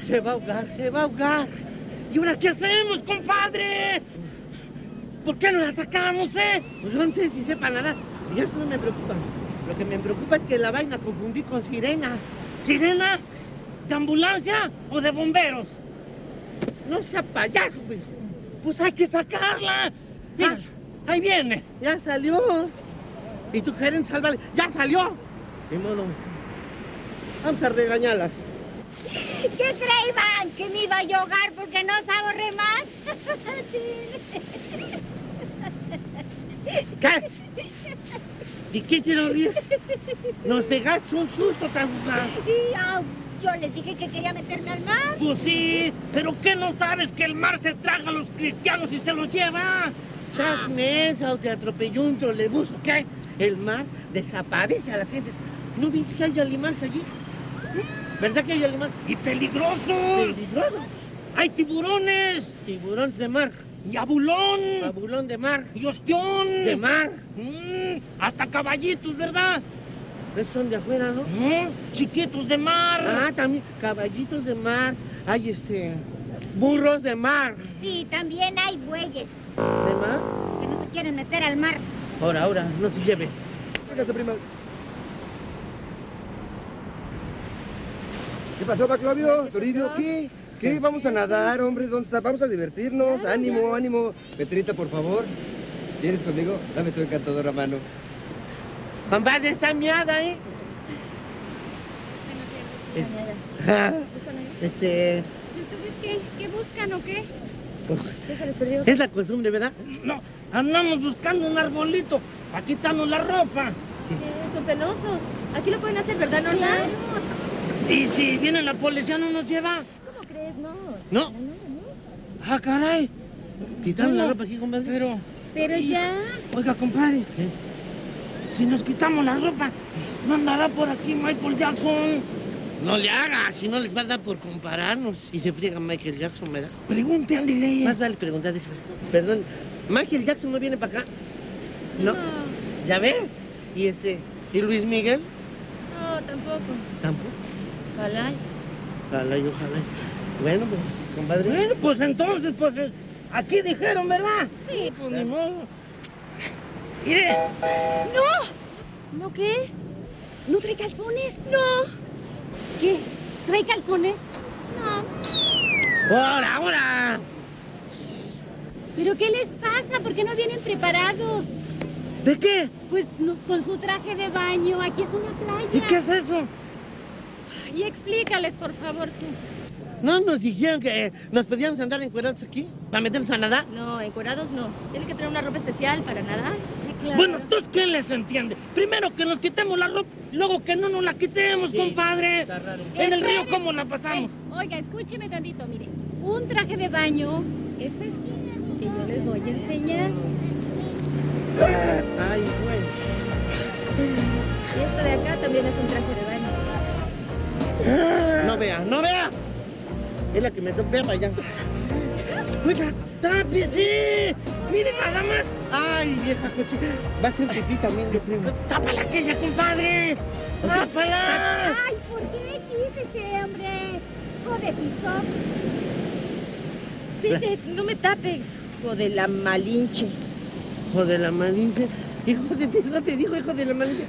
Se va a ahogar, se va a ahogar. ¿Y ahora qué hacemos, compadre? ¿Por qué no la sacamos, eh? Pues yo no sé si sepa nadar. Y eso no me preocupa. Lo que me preocupa es que la vaina confundí con sirena. ¿Sirena? ¿De ambulancia o de bomberos? No sea payaso, güey. Pues hay que sacarla. Mira, ah, ahí viene. Ya salió. Y tu gerente salvarle. ¡Ya salió! Ni modo. Vamos a regañarla. ¿Qué cree, Iván? ¿Que me iba a llorar porque no sabo remar? ¿Qué? ¿De qué te lo ríes? Nos pegaste un susto, tan oh, yo les dije que quería meterme al mar. Pues sí, pero ¿qué no sabes que el mar se traga a los cristianos y se los lleva? Tras mesa o te atropelló un trolebús, ¿qué? El mar desaparece a las gentes. ¿No viste que hay animales allí? ¿Verdad que hay animales? ¡Y peligrosos! ¿Peligrosos? ¡Hay tiburones! Tiburones de mar. ¡Y abulón! Abulón de mar. ¡Y ostión! De mar. Mm, hasta caballitos, ¿verdad? Esos son de afuera, ¿no? ¿Eh? Chiquitos de mar. Ah, también caballitos de mar. Hay, este, burros de mar. Sí, también hay bueyes. ¿De más? Que no se quieren meter al mar. Ahora, ahora, no se lleve. Hágase, prima. ¿Qué pasó, Maclovio? Toribio, ¿qué? ¿Qué? Vamos a nadar, hombre, ¿dónde está? Vamos a divertirnos. Ay, ánimo, ya. ánimo. Petrita, por favor. ¿Vienes conmigo? Dame tu encantadora mano. Compadre, está miada, ¿eh? No, no, no, no, no. Es... ¿Buscan este... ¿Y ustedes qué? ¿Qué buscan o qué? ¿Qué se les perdió? Es la costumbre, ¿verdad? No, andamos buscando un arbolito para quitarnos la ropa. Sí. Sí, son penosos. Aquí lo pueden hacer, ¿verdad, Norma? Sí, y si viene la policía, ¿no nos lleva? ¿Cómo crees? No. ¿No? No, no, no. Ah, caray. Quitamos la ropa aquí, compadre. Pero... Pero ya... Oiga, compadre. ¿Eh? Si nos quitamos la ropa, no andará por aquí Michael Jackson. No le hagas, si no les va a dar por compararnos. Y se friega Michael Jackson, ¿verdad? Pregúntale. Más dale, pregúntale. Perdón, Michael Jackson no viene para acá. No. no. ¿Ya ves? ¿Y este? ¿Y Luis Miguel? No, tampoco. ¿Tampoco? Ojalá. Ojalá, ojalá. Bueno, pues, compadre. Bueno, pues entonces, pues, aquí dijeron, ¿verdad? Sí. Pues ni modo. ¡Mire! ¡No! ¿No qué? ¿No trae calzones? ¡No! ¿Qué? ¿Trae calzones? ¡No! ¡Ahora, ahora! ¿Pero qué les pasa? ¿Por qué no vienen preparados? ¿De qué? Pues no, con su traje de baño. Aquí es una playa. ¿Y qué es eso? Y explícales, por favor, tú. ¿No nos dijeron que eh, nos podíamos andar encuerados aquí? ¿Para meternos a nadar? No, encuerados no. Tienen que traer una ropa especial para nadar. Sí, claro. Bueno, ¿tú qué les entiende? Primero que nos quitemos la ropa, luego que no nos la quitemos, sí, compadre. Está raro. En el río, ¿cómo la pasamos? Ay, oiga, escúcheme tantito, mire. Un traje de baño, esta es que yo les voy a enseñar. Ay, bueno. Y esto de acá también es un traje de baño. No vea, no vea. Es la que me tope para allá. ¡Oiga, tápese! ¡Miren nada más! ¡Ay, vieja coche! Va a ser pipí también, yo creo. ¡Tápala aquella, compadre! ¡Tápala! ¡Ay, por qué quítese, hombre! ¡Joder, pisón! Vete, no me tape. ¡Hijo de la malinche! ¡Hijo de la malinche! ¡Hijo de ti! ¡No te dijo, hijo de la malinche!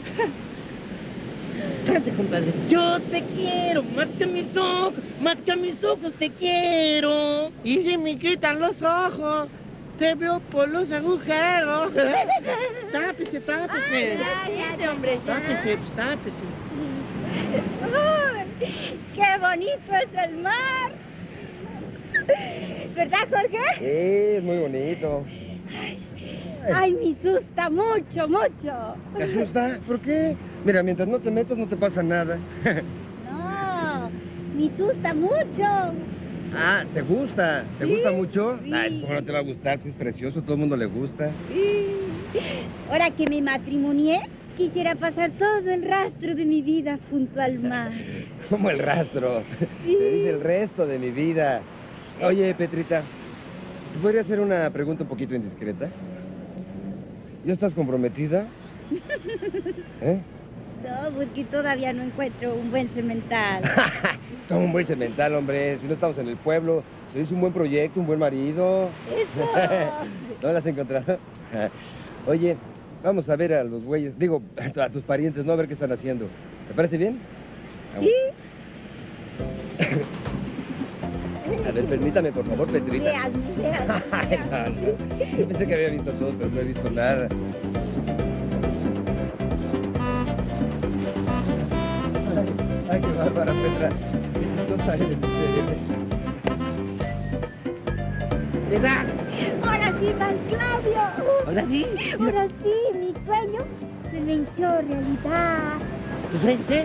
Cállate, compadre. Yo te quiero, más que mis ojos, más que mis ojos te quiero. Y si me quitan los ojos, te veo por los agujeros. Tápese, tápese. Ay, ya, hombre. Tápese, pues, tápese. Uy, ¡qué bonito es el mar! ¿Verdad, Jorge? Sí, es muy bonito. Ay, ay, me asusta mucho, mucho. ¿Te asusta? ¿Por qué? Mira, mientras no te metas, no te pasa nada. No, me asusta mucho. Ah, ¿te gusta? ¿Te sí, gusta mucho? Sí. Ay, ¿cómo no te va a gustar? Si es precioso, todo el mundo le gusta. Sí. Ahora que me matrimonié, quisiera pasar todo el rastro de mi vida junto al mar. ¿Cómo el rastro? Sí. Se dice el resto de mi vida. Oye, Petrita, ¿te podría hacer una pregunta un poquito indiscreta? ¿Ya estás comprometida? ¿Eh? No, porque todavía no encuentro un buen semental. Toma un buen semental, hombre. Si no estamos en el pueblo, se dice un buen proyecto, un buen marido. Eso. ¿No las has encontrado? Oye, vamos a ver a los güeyes. Digo, a tus parientes, ¿no? A ver qué están haciendo. ¿Te parece bien? Vamos. ¿Sí? A ver, permítame, por favor, Petrita. Veas, veas, veas. No, no. Pensé que había visto todo, pero no he visto nada. Ay, qué bárbara, Petra. Eso no sale de chévere. ¡Petra! ¡Ahora sí, Maclovio! ¿Ahora sí? ¡Ahora sí! Mi sueño se me hinchó realidad. ¿Tu sueño qué?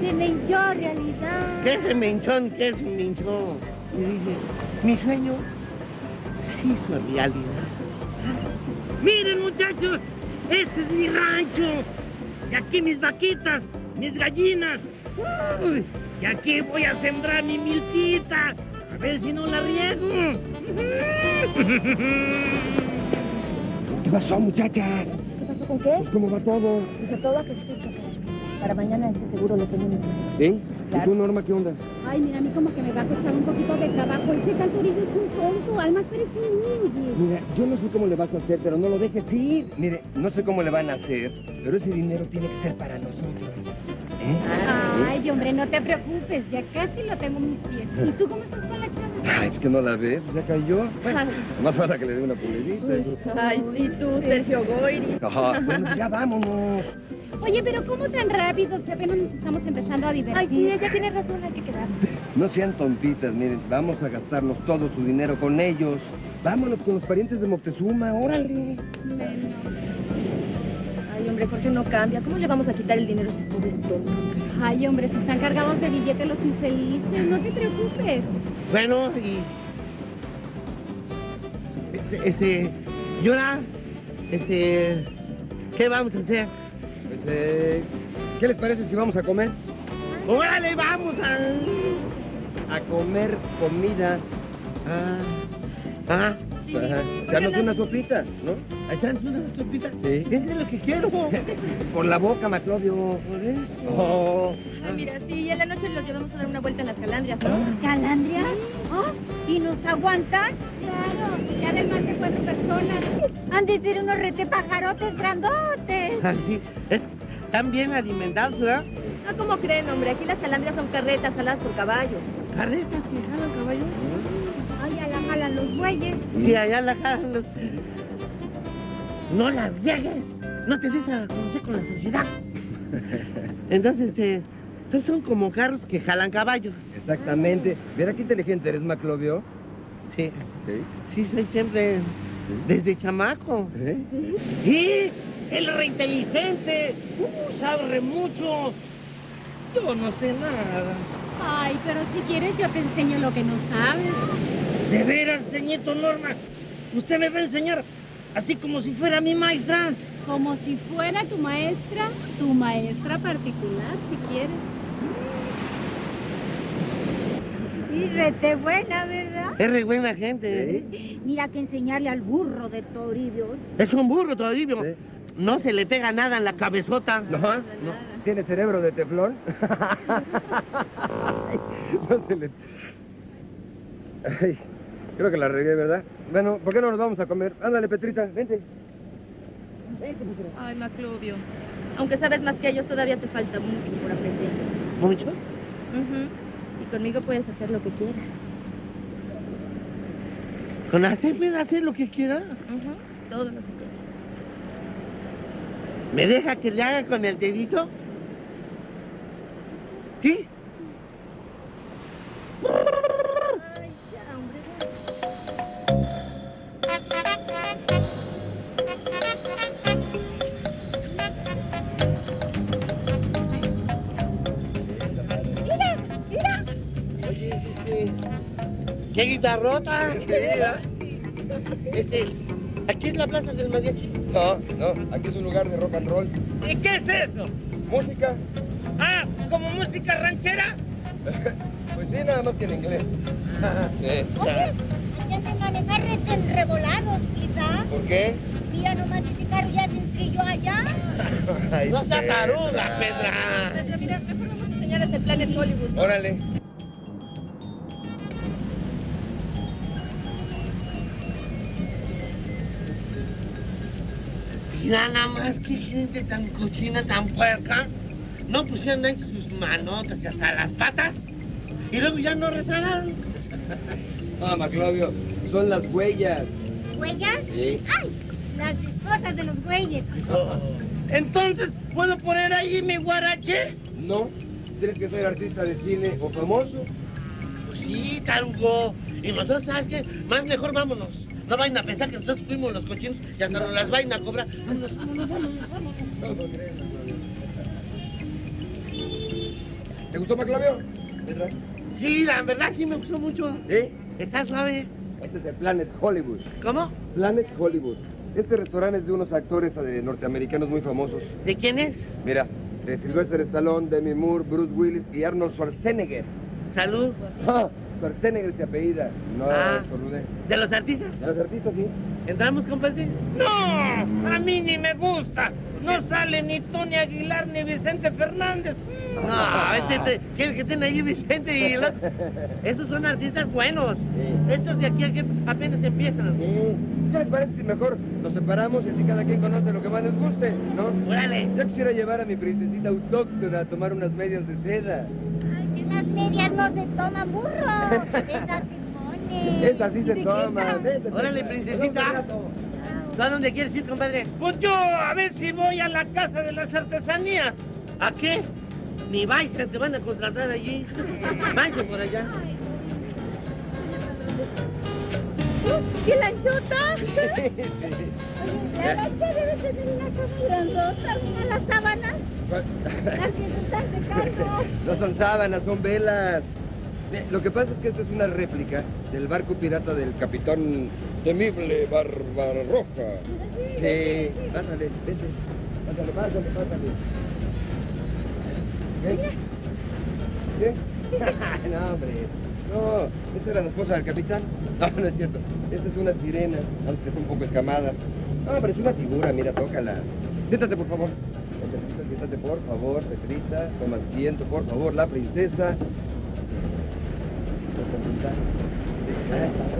Se me hinchó realidad. ¿Qué se me hinchó? ¿Qué se me hinchó? Me dice, mi sueño se hizo realidad. ¡Miren, muchachos! ¡Este es mi rancho! Y aquí mis vaquitas, mis gallinas. Uy, y aquí voy a sembrar mi milquita, a ver si no la riego. ¿Qué pasó, muchachas? ¿Qué pasó con qué? Pues, ¿cómo va todo? Pues a todo a que escucha. Para mañana este seguro lo tenemos. ¿Sí? Claro. ¿Y tú, Norma, qué onda? Ay, mira, a mí como que me va a costar un poquito de trabajo. Ese canturito es un tonto, además parece un niño. Mira, yo no sé cómo le vas a hacer, pero no lo dejes ir. Mire, no sé cómo le van a hacer, pero ese dinero tiene que ser para nosotros. ¿Eh? Ay, hombre, no te preocupes, ya casi lo tengo en mis pies. ¿Y tú cómo estás con la chava? Ay, es que no la ves, ya cayó. Bueno, más falta que le dé una pulidita. Ay, sí, tú, Sergio Goyri. Ajá, bueno, ya vámonos. Oye, pero ¿cómo tan rápido? Si apenas nos estamos empezando a divertir. Ay, sí, ella tiene razón, hay que quedarnos. No sean tontitas, miren, vamos a gastarnos todo su dinero con ellos. Vámonos con los parientes de Moctezuma, órale. Bueno. Ay, hombre, Jorge no cambia. ¿Cómo le vamos a quitar el dinero si todo es tonto? Ay, hombre, si están cargados de billetes los infelices. No te preocupes. Bueno, y... Este, este... Yora, este... ¿qué vamos a hacer? Pues, eh... ¿qué les parece si vamos a comer? ¡Órale, vamos a... a comer comida! Ah... ah. Ajá. Echarnos una sopita, ¿no? ¿Echarnos una sopita? Sí. Eso es lo que quiero. Con la boca, Maclovio. Por eso. Oh. Ay, mira, sí, en la noche los llevamos a dar una vuelta en las calandrias, ¿no? ¿Ah? ¿Calandrias? ¿Ah? ¿Y nos aguantan? Claro, ya hay más de cuatro personas. Han de ser unos retepajarotes grandotes. Así es. Están bien alimentados, ¿verdad? No, ¿cómo creen, hombre? Aquí las calandrias son carretas aladas por caballos. ¿Carretas que jalan caballos? Jalan los bueyes. Sí, allá la jalan los... No las llegues. No te des a conocer con la sociedad. Entonces, este... Entonces son como carros que jalan caballos. Exactamente. Mira qué inteligente eres, Maclovio. Sí. Sí. Sí, soy siempre... ¿Sí? Desde chamaco. ¿Eh? Sí, el re inteligente. Uh, sabe re mucho. Yo no sé nada. Ay, pero si quieres yo te enseño lo que no sabes. De veras, señorito Norma, usted me va a enseñar así como si fuera mi maestra. Como si fuera tu maestra, tu maestra particular, si quieres. Y rete buena, ¿verdad? Es re buena gente, ¿eh? ¿Eh? Mira que enseñarle al burro de Toribio. Es un burro, Toribio. ¿Eh? No se le pega nada en la cabezota. No, no, no. ¿Tiene cerebro de teflón? No se le... Ay... Creo que la regué, ¿verdad? Bueno, ¿por qué no nos vamos a comer? Ándale, Petrita, vente. Vente, Petrita. Ay, Maclovio, aunque sabes más que ellos, todavía te falta mucho por aprender. ¿Mucho? Uh-huh. Y conmigo puedes hacer lo que quieras. ¿Con usted puede hacer lo que quiera? Uh-huh. Todo lo que quiera. ¿Me deja que le haga con el dedito? ¿Sí? ¡Qué guitarrota! Sí, este, ¿aquí es la plaza del mariachi? No, no, aquí es un lugar de rock and roll. ¿Y qué es eso? Música. Ah, ¿como música ranchera? Pues sí, nada más que en inglés. Sí. Oye, ya se maneja rete enrevolado, quizá. ¿Por qué? Mira nomás ese carro ya se estrelló allá. Ay, no seas taruga, Petra. Petra, mira, mejor vamos a enseñar este Planet Hollywood, ¿no? Órale. Mira nada más, qué gente tan cochina, tan puerca. No pusieron ahí sus manotas y hasta las patas. Y luego ya no rezanaron. Ah, Maclovio, son las huellas. ¿Huellas? Sí. ¡Ay! Las esposas de los güeyes. Oh. Entonces, ¿puedo poner ahí mi guarache? No. Tienes que ser artista de cine o famoso. Pues sí, tarugo. Y nosotros, ¿sabes qué? Más mejor vámonos. No vayan a pensar que nosotros fuimos los cochinos y hasta nos las vayan a cobrar. Vámonos, vámonos, vámonos, vámonos. ¿Te gustó, Maclovio? Sí, la verdad sí me gustó mucho. ¿Eh? ¿Estás suave? Este es el Planet Hollywood. ¿Cómo? Planet Hollywood. Este restaurante es de unos actores de norteamericanos muy famosos. ¿De quién es? Mira, de Silvestre Stallone, Demi Moore, Bruce Willis y Arnold Schwarzenegger. Salud. Ah, Schwarzenegger se apellida. No, ah, ¿de los artistas? De los artistas, sí. ¿Entramos, compadre? ¡No! A mí ni me gusta. No sale ni Tony Aguilar ni Vicente Fernández. No, este, este, que tiene ahí Vicente y el otro. Esos son artistas buenos. Sí. Estos de aquí, aquí apenas empiezan. Sí. ¿Qué les parece si mejor nos separamos y así cada quien conoce lo que más les guste, no? ¡Órale! Yo quisiera llevar a mi princesita autóctona a tomar unas medias de seda. Ay, que las medias no se toman, burro. Esas se ponen. Esas sí se toman. Vete, ¡órale, princesita! ¿Tú a dónde quieres ir, compadre? Pues yo a ver si voy a la Casa de las Artesanías. ¿A qué? Ni vayas, te van a contratar allí. Vaya por allá. ¿Qué lanchota? La lancha debe tener una costurandota, mira las sábanas. Las que están de cargo. No son sábanas, son velas. Lo que pasa es que esta es una réplica del barco pirata del capitán temible Barbarroja. Sí, pásale, vete. Pásale, pásale, pásale. ¿Qué? ¿Qué? No, hombre. No, esta era la esposa del capitán. No, no es cierto. Esta es una sirena, aunque está un poco escamada. No, hombre, es una figura, mira, tócala. Siéntate, por favor. Petrita, siéntate, por favor, Petrita. Toma asiento, por favor, la princesa.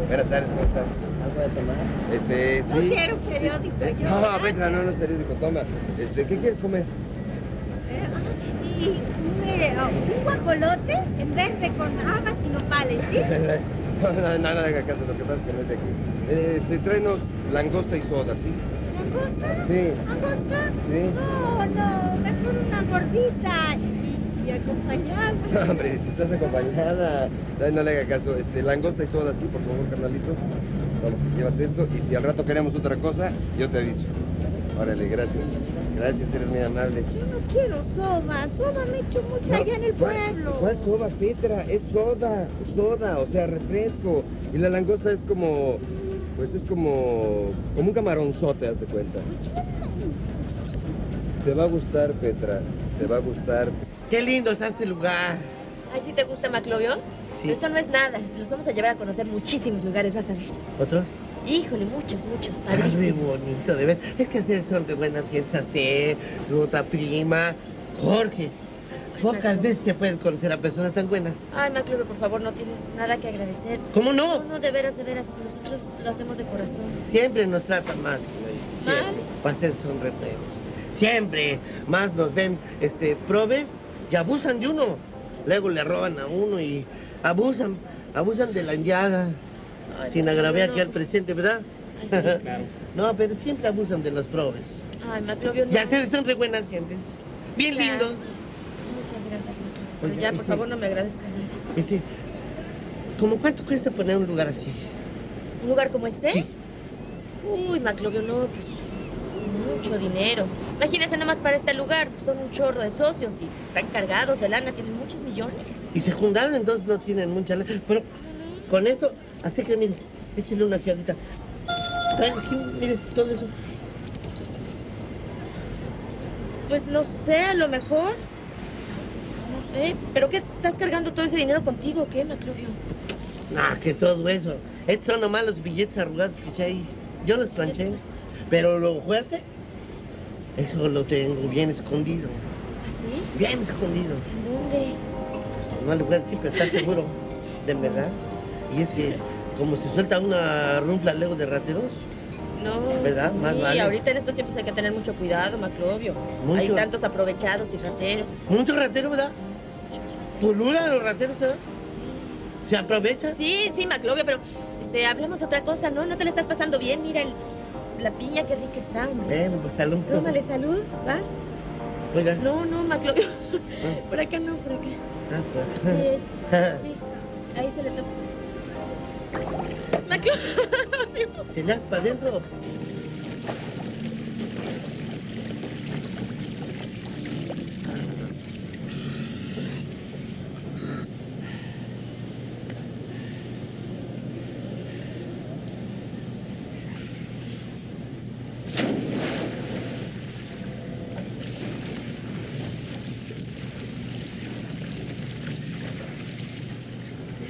Buenas tardes, ¿cómo estás? ¿Algo de tomar? Este, sí. No quiero un periódico, sí. Yo. No, Petra, no, no es periódico, toma. Este, ¿qué quieres comer? Sí, mire, oh, un guajolote en vez de con habas y nopales, ¿sí? No, no, no, no, haga caso, lo que pasa es que no es de aquí. Este, tráenos langosta y soda, ¿sí? ¿Langosta? Sí. ¿Langosta? Sí. No, no, mejor una gordita. Y acompañada. No, hombre, si estás acompañada, no, no le haga caso. Este, langosta y soda, sí, por favor, carnalito. Vamos, llévate esto y si al rato queremos otra cosa, yo te aviso. Órale, gracias. Gracias, eres muy amable. Yo no quiero soda. Soda me echo mucha no, allá en el ¿cuál, pueblo. ¿Cuál soda, Petra? Es soda. Soda, o sea, refresco. Y la langosta es como... Pues es como... Como un camaronzote, haz de cuenta. Te va a gustar, Petra. Te va a gustar. Qué lindo está este lugar. Ay, ¿sí te gusta Maclovio? Sí. Pero esto no es nada. Los vamos a llevar a conocer muchísimos lugares, vas a ver. ¿Otros? Híjole, muchos, muchos. Padrísimo. Muy bonito, de ver. Es que así son de buenas fiestas, té, fruta prima. Jorge, ay, pocas Maclovio. Veces se pueden conocer a personas tan buenas. Ay, Maclovio, por favor, no tienes nada que agradecer. ¿Cómo no? No, no, de veras, de veras. Nosotros lo hacemos de corazón. Siempre nos tratan más. ¿Mal? Pasen son repeos. Siempre más nos ven, este, probes. Y abusan de uno, luego le roban a uno y abusan, abusan de la enllada, sin agraviar no, no. Aquí al presente, ¿verdad? Ay, sí, claro. No, pero siempre abusan de los probes. Ay, Maclovio, no. Ya ustedes son re buenas gentes, bien gracias. Lindos. Muchas gracias, Maclovio. Pero ya, por este, favor, no me agradezcan. Este, ¿cómo cuánto cuesta poner un lugar así? ¿Un lugar como este? Sí. Uy, Maclovio, no, pues, mucho dinero. Imagínense nomás para este lugar, pues son un chorro de socios y están cargados de lana, tienen muchos millones. Y se juntaron, entonces no tienen mucha lana. Pero con esto, así que miren, échenle una aquí ahorita. Miren, todo eso. Pues no sé, a lo mejor. No sé, ¿pero qué estás cargando todo ese dinero contigo o qué, Maclovio? Ah, que todo eso. Estos son nomás los billetes arrugados que hay ahí. Yo los planché, pero lo fuerte... Eso lo tengo bien escondido. ¿Así? Bien escondido. ¿En dónde? No le voy a decir, pero está seguro. De verdad. Y es que, como se suelta una rumpla luego de rateros. No. ¿Verdad? Sí, más vale. Y ahorita en estos tiempos hay que tener mucho cuidado, Maclovio. Mucho. Hay tantos aprovechados y rateros. Muchos rateros, ¿verdad? Pululan los rateros, ¿verdad? Sí. ¿Se aprovechan? Sí, sí, Maclovio, pero este, hablemos de otra cosa, ¿no? No te la estás pasando bien, mira el... La piña, qué rica está. Bueno, pues salud. Tómale, salud, ¿va? Oiga. No, no, Maclovio. ¿Ah? Por acá no, por acá. Ah, por acá. Eh, ah. Sí, ahí se le toma. Maclovio. ¿Te das para adentro?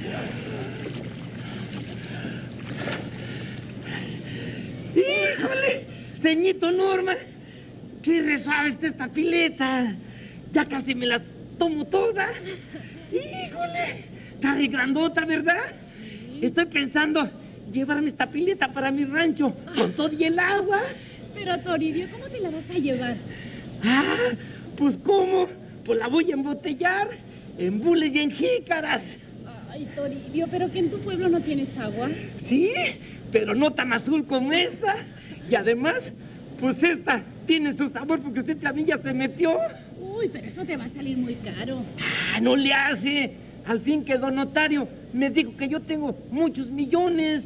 Yeah. ¡Híjole! Señito Norma, qué resuave está esta pileta. Ya casi me la tomo toda. ¡Híjole! Está re grandota, ¿verdad? Sí. Estoy pensando llevarme esta pileta para mi rancho con todo y el agua. Pero, Toribio, ¿cómo te la vas a llevar? Ah, pues, ¿cómo? Pues la voy a embotellar en bules y en jícaras. Ay, Toribio, ¿pero que en tu pueblo no tienes agua? Sí, pero no tan azul como esta. Y además, pues esta tiene su sabor porque usted también ya se metió. Uy, pero eso te va a salir muy caro. Ah, no le hace. Al fin que don notario me dijo que yo tengo muchos millones.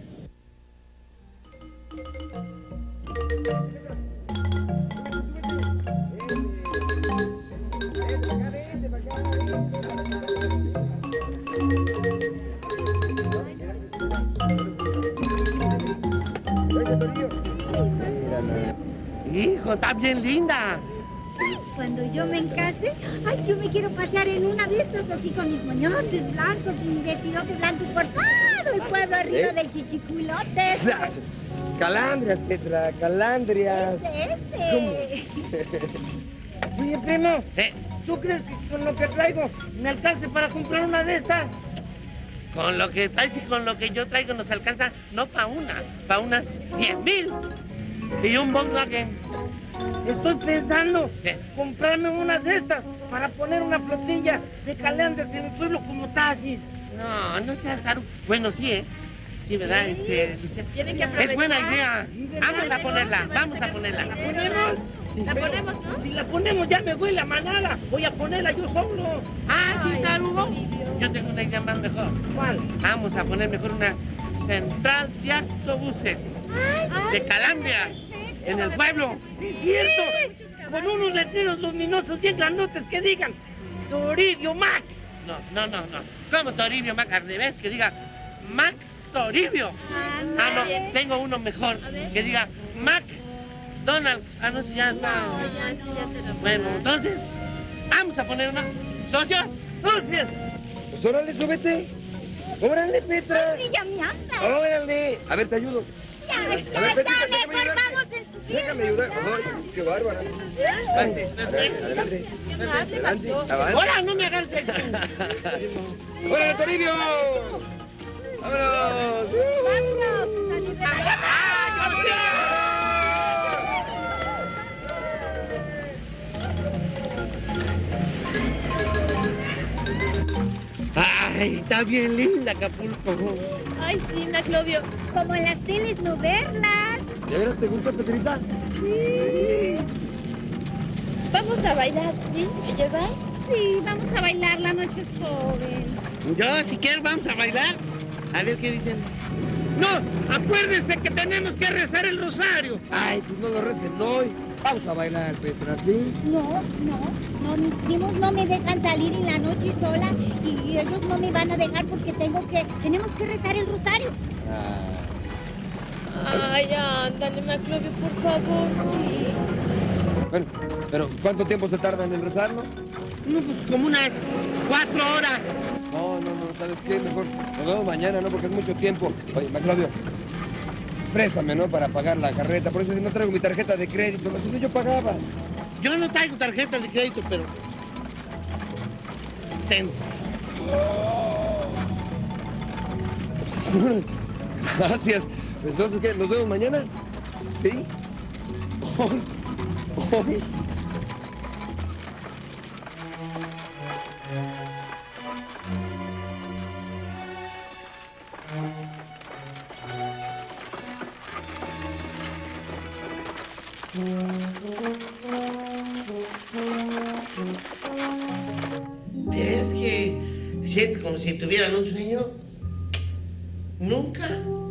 Hijo, está bien linda. Ay, cuando yo me case, ay, yo me quiero pasear en una de estas así con mis moñones blancos, mis vestidotes blancos por todo el pueblo arriba del chichiculote. Calandrias, Petra, calandrias. Este, este. ¿Cómo? Oye, primo, ¿eh? ¿Tú crees que con lo que traigo me alcance para comprar una de estas? Con lo que traes y con lo que yo traigo nos alcanza, no para una, para unas diez mil. Y un Volkswagen. Estoy pensando ¿qué? Comprarme una de estas para poner una flotilla de calandres en el pueblo como taxis. No, no seas caro. Bueno, sí, ¿eh? Sí, ¿verdad? Sí. Este, tienen que aprovechar. Es buena idea. Sí, vamos a ponerla, vamos a ponerla. ¿La ponemos? Sí, ¿la ponemos, no? Si la ponemos ya me voy la manada. Voy a ponerla yo solo. Ah, ay, sí, Tarugo. Yo tengo una idea más mejor. ¿Cuál? Vamos a poner mejor una central de autobuses. Ay, de Calandria, en el pueblo. Sí, es cierto. Sí. Con unos letreros luminosos bien grandotes que digan Toribio Mac. No, no, no, no. ¿Cómo Toribio Mac? Al revés, que diga Mac Toribio. Ah, ah no, bien. Tengo uno mejor. Que diga Mac Donald. Ah, no, si ya está. No, ya, no, ya te lo pongo. Bueno, entonces, vamos a poner una. ¿Socios? ¡Socios! Pues órale, súbete. Órale, Petra. Órale. A ver, te ayudo. Ya, ya, ya, ver, Petra, ya, mejor ayudarte. Vamos en su vida. Déjame ayudar. Ay, qué bárbara. Adelante, adelante. Adelante, adelante. Ahora no me hagas de aquí. ¡Órale, Toribio! ¡Vámonos! ¡Vámonos! ¡Ay, está bien linda Acapulco! Ay, sí, Maclovio. Como en las teles no verlas. ¿De veras te gusta, Petrita? Sí. Vamos a bailar, ¿sí? ¿Me llevas? Sí, vamos a bailar, la noche es joven. Yo, si quieres, vamos a bailar. A ver qué dicen. No, acuérdense que tenemos que rezar el rosario. Ay, pues no lo recen hoy. Vamos a bailar, Petra, ¿sí? No, no, no, mis primos no me dejan salir en la noche sola y ellos no me van a dejar porque tengo que, tenemos que rezar el rosario. Ah. Ay, ándale, Maclovio, por favor. Sí. Bueno, pero ¿cuánto tiempo se tardan en rezarlo? No, pues como unas cuatro horas. No, no, no, ¿sabes qué? Mejor nos vemos mañana, ¿no? Porque es mucho tiempo. Oye, Maclovio, préstame, ¿no? Para pagar la carreta. Por eso si no traigo mi tarjeta de crédito. Pero si no, yo pagaba. Yo no traigo tarjeta de crédito, pero... Tengo. Gracias. Entonces, ¿qué? ¿Nos vemos mañana? ¿Sí? Hoy. Hoy. Es que siento como si tuvieran un sueño. Nunca,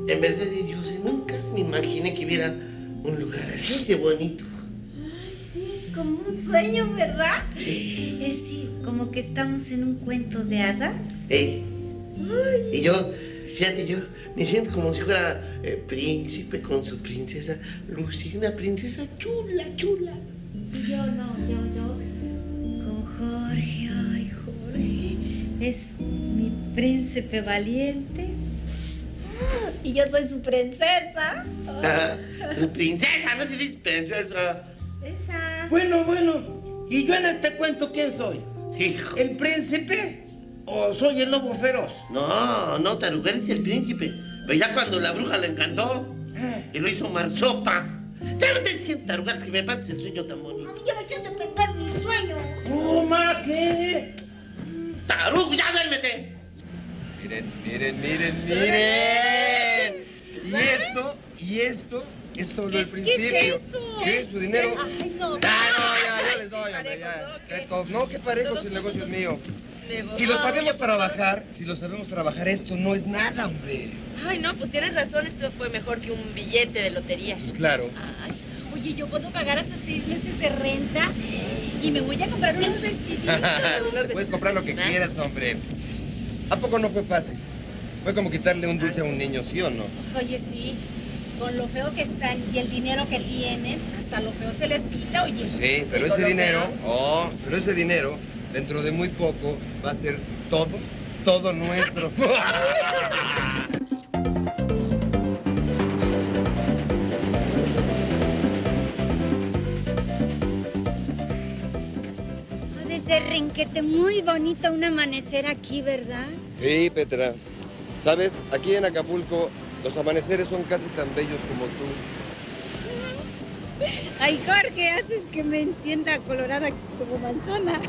en verdad yo sé, nunca me imaginé que hubiera un lugar así de bonito. Ay, sí, como un sueño, ¿verdad? Sí. Es sí, como que estamos en un cuento de hadas. Sí. Ay. Y yo, fíjate, yo me siento como si fuera eh, príncipe con su princesa Lucy, una princesa chula, chula. Y yo no, yo, yo, con Jorge, ay, Jorge, es mi príncipe valiente. Y yo soy su princesa. Oh. Su princesa, no se dice princesa. Esa. Bueno, bueno. ¿Y yo en este cuento quién soy? Hijo. ¿El príncipe o soy el lobo feroz? No, no, Taruga, eres el príncipe. Pero ya cuando la bruja le encantó, que lo hizo marsopa. Ya no te sientas, Taruga, que me mates el sueño tan bonito. Ay, ya me echaste a perder mi sueño. No, ma, ¿qué? Taruga, ya duérmete. Miren, miren, miren, miren. Y esto, y esto es solo el principio. ¿Qué es esto? ¿Qué es su dinero? Ay, no. Ya, no, ya, ya les doy, hombre, ya. ¿Qué parejo? No, qué parejo, si el negocio es mío. Si lo sabemos trabajar, si lo sabemos trabajar, esto no es nada, hombre. Ay, no, pues tienes razón, esto fue mejor que un billete de lotería. Pues claro. Ay, oye, yo puedo pagar hasta seis meses de renta y me voy a comprar unos vestiditos. Te puedes comprar lo que quieras, hombre. ¿A poco no fue fácil? Fue como quitarle un dulce a un niño, ¿sí o no? Oye, sí. Con lo feo que están y el dinero que tienen, hasta lo feo se les quita, oye. Sí, pero ese dinero, oh, pero ese dinero, dentro de muy poco, va a ser todo, todo nuestro. De renquete, muy bonito un amanecer aquí, ¿verdad? Sí, Petra. ¿Sabes? Aquí en Acapulco los amaneceres son casi tan bellos como tú. Ay, Jorge, haces que me encienda colorada como manzana.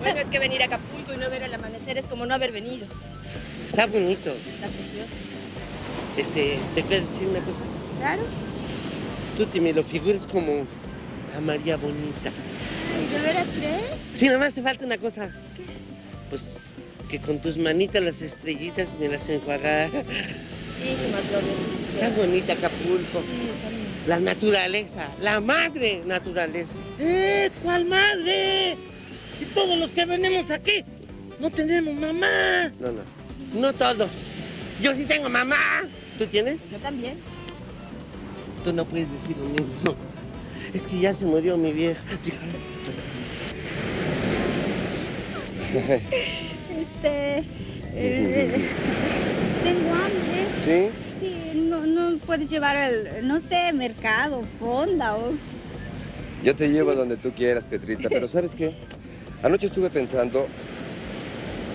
Bueno, es que venir a Acapulco y no ver el amanecer es como no haber venido. Está bonito. Está precioso. Este, ¿te quieres decir una cosa? Claro. Tú te me lo figuras como a María Bonita. ¿De veras crees? Sí, nada más te falta una cosa. ¿Qué? Pues que con tus manitas las estrellitas me las enjuagas. Sí, que más bonita. Está bonita Acapulco. Sí, la naturaleza, la madre naturaleza. ¡Eh, cuál madre! Si todos los que venimos aquí no tenemos mamá. No, no, no todos. Yo sí tengo mamá. ¿Tú tienes? Yo también. Tú no puedes decir lo mismo, no. Es que ya se murió mi vieja. Este... Eh, tengo hambre. ¿Sí? Sí, no, no puedes llevar al, no sé, mercado, fonda o... Yo te llevo donde tú quieras, Petrita, pero ¿sabes qué? Anoche estuve pensando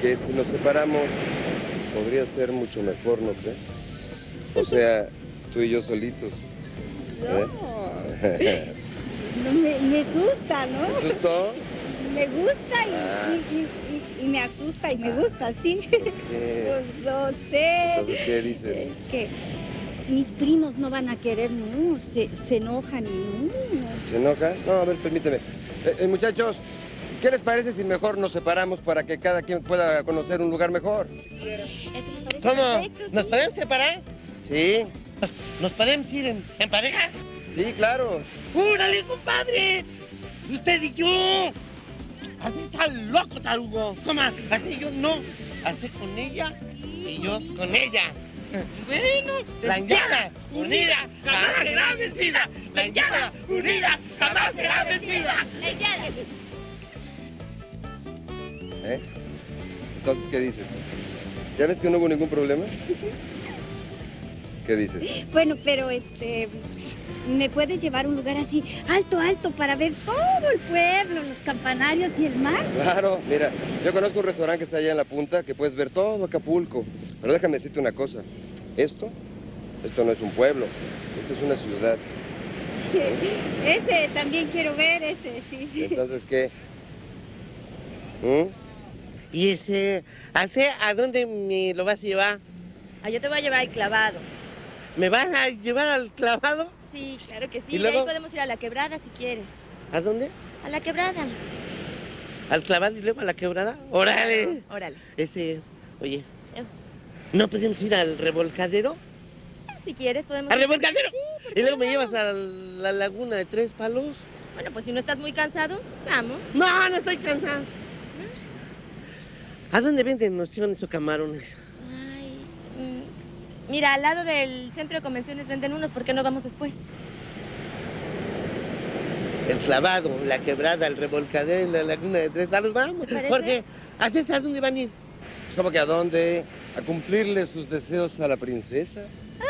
que si nos separamos podría ser mucho mejor, ¿no crees? O sea, tú y yo solitos. No. ¿Eh? No, me, me asusta, ¿no? ¿Te asustó? Me gusta y, ah. y, y, y, y me asusta y me gusta, ¿sí? ¿Qué? Pues no sé. Entonces, ¿qué dices? Eh, que mis primos no van a querer, no, se, se enojan. No. ¿Se enojan? No, a ver, permíteme. Eh, eh, muchachos, ¿qué les parece si mejor nos separamos para que cada quien pueda conocer un lugar mejor? ¿Cómo? ¿Nos podemos separar? Sí. ¿Nos podemos ir en, en parejas? Sí, claro. ¡Órale, compadre! ¡Usted y yo! Así está loco, Tarugo. ¿Cómo? Así yo no. Así con ella y yo con ella. Bueno. La llana unida jamás será vencida. La llana unida jamás será vencida. La llana. ¿Eh? Entonces, ¿qué dices? ¿Ya ves que no hubo ningún problema? ¿Qué dices? Bueno, pero este... ¿me puedes llevar a un lugar así, alto, alto, para ver todo el pueblo, los campanarios y el mar? Claro, mira, yo conozco un restaurante que está allá en la punta, que puedes ver todo Acapulco. Pero déjame decirte una cosa, esto, esto no es un pueblo, esto es una ciudad. Ese también quiero ver, ese, sí. Entonces, ¿qué? ¿Mm? ¿Y ese, a dónde me lo vas a llevar? Ah, yo te voy a llevar al clavado. ¿Me vas a llevar al clavado? Sí, claro que sí. ¿Y luego? Ahí podemos ir a la quebrada si quieres. ¿A dónde? A la quebrada. ¿Al clavado y luego a la quebrada? ¡Órale! Órale. Este, oye, ¿no podemos ir al revolcadero? Si quieres podemos... ¿Al ir? revolcadero? Sí, y luego no? me llevas a la laguna de Tres Palos. Bueno, pues si no estás muy cansado, vamos. No, no estoy cansado. ¿Ah? ¿A dónde venden nociones o camarones? Mira, al lado del centro de convenciones venden unos, ¿por qué no vamos después? El clavado, la quebrada, el revolcadero, la laguna de Tres Palos, vamos. Jorge, ¿a dónde van a ir? ¿Cómo que a dónde? ¿A cumplirle sus deseos a la princesa? Ah,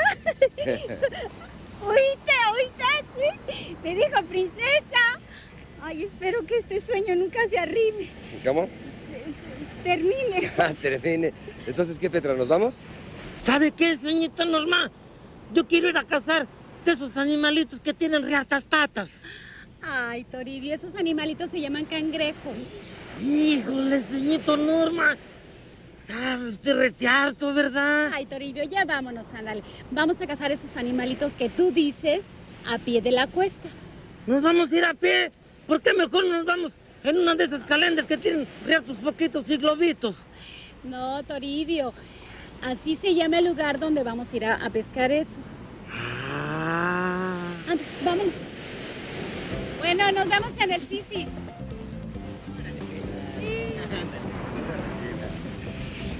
¿Oíste? ¿Oíste? ¿Sí? Me dijo princesa. Ay, espero que este sueño nunca se arrime. ¿Cómo? Termine. Ah, termine. Entonces, ¿qué, Petra? ¿Nos vamos? ¿Sabe qué, señorita Norma? Yo quiero ir a cazar de esos animalitos que tienen reatas patas. Ay, Toribio, esos animalitos se llaman cangrejos. Híjole, señorita Norma. Sabe usted retearto, ¿verdad? Ay, Toribio, ya vámonos, ándale. Vamos a cazar esos animalitos que tú dices a pie de la cuesta. ¿Nos vamos a ir a pie? ¿Por qué mejor nos vamos en una de esas calendas que tienen reatos, foquitos y globitos? No, Toribio, así se llama el lugar donde vamos a ir a, a pescar eso. Ah. Anda, vámonos. Bueno, nos vemos en el Sisi.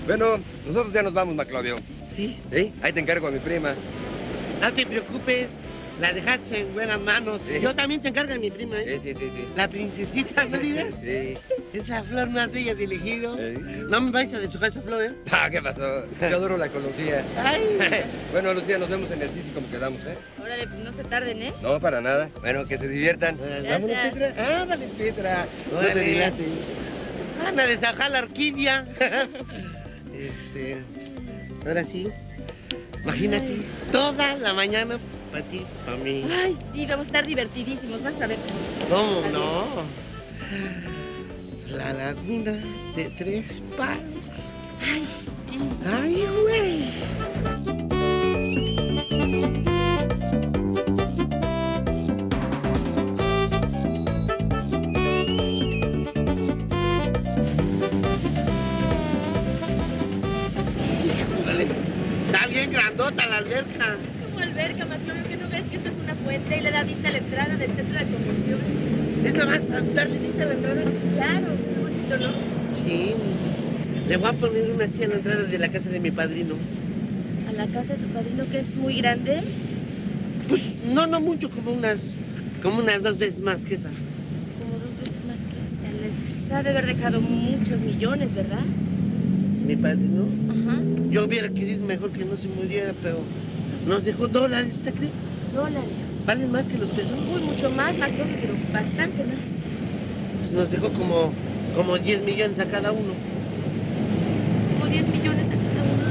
Bueno, nosotros ya nos vamos, Maclovio. ¿Sí? ¿Sí? Ahí te encargo a mi prima. No te preocupes, la dejaste en buenas manos. Sí. Yo también te encargo a mi prima, ¿eh? Sí, sí, sí, sí. La princesita, ¿no digas? Sí. Es la flor más bella del ejido. Sí. No me vais a deshojar esa flor, ¿eh? Ah, ¿qué pasó? Yo duro la conocía. Ay. Bueno, Lucía, nos vemos en el Sisi como quedamos, ¿eh? Órale, pues no se tarden, ¿eh? No, para nada. Bueno, que se diviertan. Órale. Vámonos, Petra. Ándale, Petra. Órale. No te dilate. Van a deshojar la orquídea. Este, ahora sí, imagínate, ay, toda la mañana para ti, para mí. Ay, sí, vamos a estar divertidísimos, vas a ver. ¿Cómo no? La laguna de Tres Palos. Ay, sí. Ay, güey. Grandota la alberca. ¿Cómo alberca, Maclovio? ¿Que no ves que esto es una fuente y le da vista a la entrada del centro de convenciones? ¿Es nada más para darle vista a la entrada? Claro, muy bonito, ¿no? Sí. Le voy a poner una así a la entrada de la casa de mi padrino. ¿A la casa de tu padrino, que es muy grande? Pues no, no mucho, como unas, como unas dos veces más que esa. Como dos veces más que esa. Les ha de haber dejado muchos millones, ¿verdad? Mi padrino. Ajá. Yo hubiera querido mejor que no se muriera, pero nos dejó dólares, ¿te crees? Dólares. ¿Valen más que los pesos? Uy, mucho más, más pero bastante más. Pues nos dejó como, como diez millones a cada uno. ¿Como diez millones a cada uno?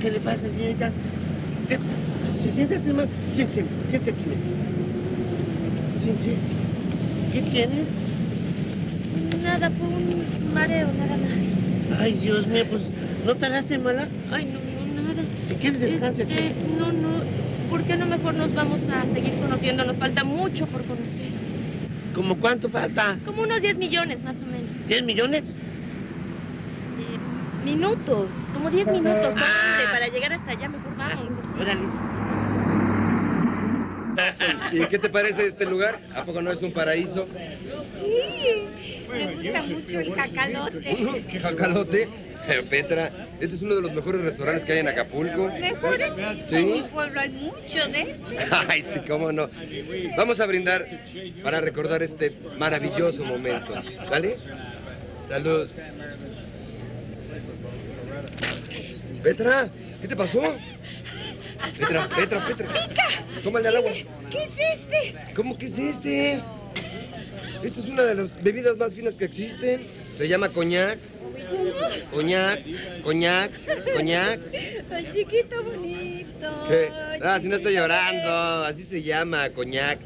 ¿Qué le pasa, señorita? ¿Qué? ¿Se siente así mal? Siénteme, siénteme aquí. Siénteme. ¿Qué tiene? Nada, fue un mareo, nada más. Ay, Dios mío, pues, ¿no tardaste mala? Ay, no, no, nada. Si quieres, descansa. Este, no, no, ¿por qué no mejor nos vamos a seguir conociendo? Nos falta mucho por conocer. ¿Cómo cuánto falta? Como unos diez millones, más o menos. ¿diez millones? Eh, minutos, como diez minutos. Ah. once, para llegar hasta allá, mejor vamos. Ah, órale. ¿Y qué te parece este lugar? ¿A poco no es un paraíso? Sí. Me gusta mucho el jacalote. ¿Qué jacalote? Petra, este es uno de los mejores restaurantes que hay en Acapulco. ¿Mejores? Sí. En mi pueblo hay mucho de este. Ay, sí, cómo no. Vamos a brindar para recordar este maravilloso momento. ¿Sale? Salud. Petra, ¿qué te pasó? Petra, Petra, Petra. ¡Pica! Tómale al agua. ¿Qué es este? ¿Cómo que es este? Esta es una de las bebidas más finas que existen. Se llama coñac. Coñac, coñac, coñac. El chiquito bonito. ¿Qué? Ah, si no estoy llorando. Así se llama, coñac.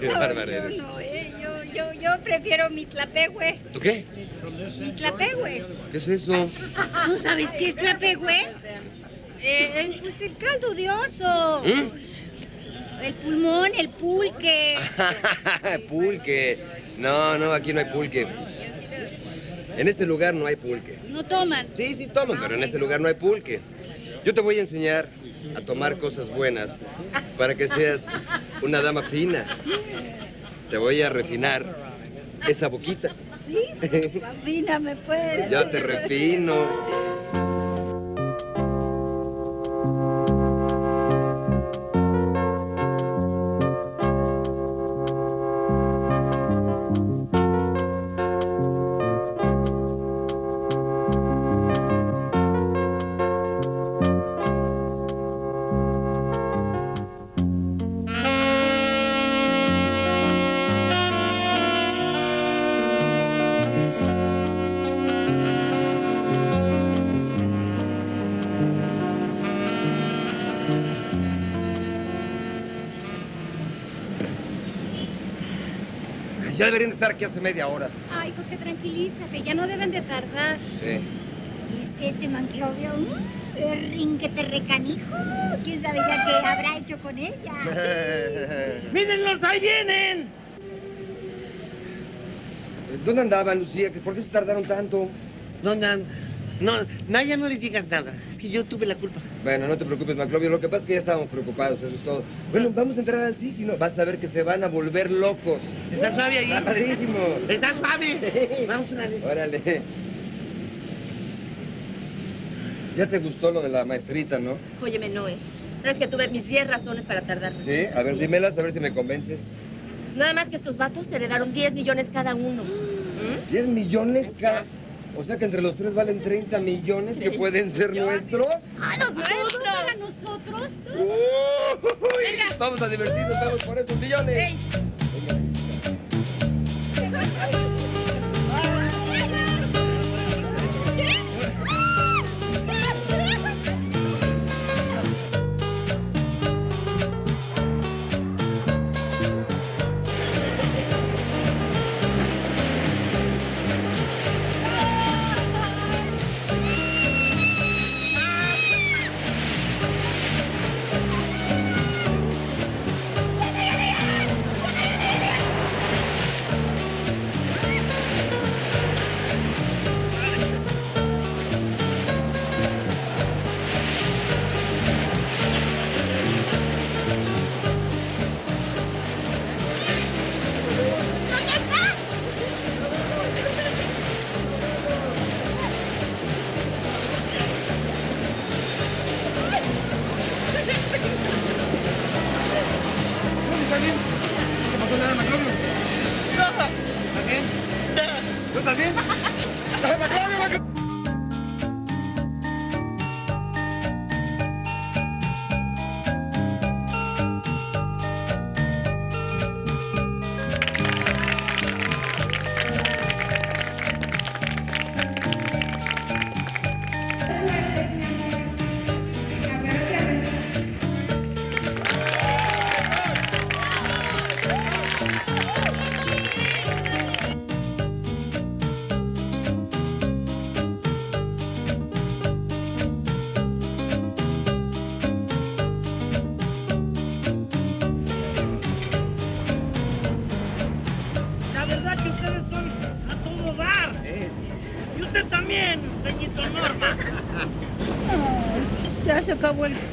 Qué no, barbaridad. Yo no, eh. yo, yo, yo prefiero mi tlapehue. ¿Tú qué? Mi tlapehue. ¿Qué es eso? ¿No sabes qué es tlapehue? Eh, pues el caldo de oso. ¿Eh? El pulmón, el pulque. Pulque. No, no, aquí no hay pulque. En este lugar no hay pulque. ¿No toman? Sí, sí toman, pero en este lugar no hay pulque. Yo te voy a enseñar a tomar cosas buenas para que seas una dama fina. Te voy a refinar esa boquita. Sí, refíname pues. Yo te refino. Thank you. Ay, ya deberían estar aquí hace media hora. Ay, Jorge, tranquilízate, ya no deben de tardar. Sí. Y es que ese Maclovio, rinquete recanijo, quién sabe ya qué habrá hecho con ella. ¡Mírenlos, ahí vienen! ¿Dónde andaban, Lucía? ¿Por qué se tardaron tanto? No, no, no, Naya, no les digas nada. Es que yo tuve la culpa. Bueno, no te preocupes, Maclovio. Lo que pasa es que ya estábamos preocupados, eso es todo. Bueno, vamos a entrar al sí, si no, vas a ver que se van a volver locos. ¿Estás suave ahí? Está padrísimo. ¡Estás suave! Vamos una vez. Órale. Ya te gustó lo de la maestrita, ¿no? Óyeme, Noé. Sabes que tuve mis diez razones para tardarme. Sí, a ver, dímelas, a ver si me convences. Nada más que estos vatos heredaron diez millones cada uno. ¿Mm? ¿diez millones cada...? O sea que entre los tres valen treinta millones que pueden ser nuestros. ¡Ah, los nuestros! ¿A nosotros? Uy, vamos a divertirnos, vamos por esos millones. El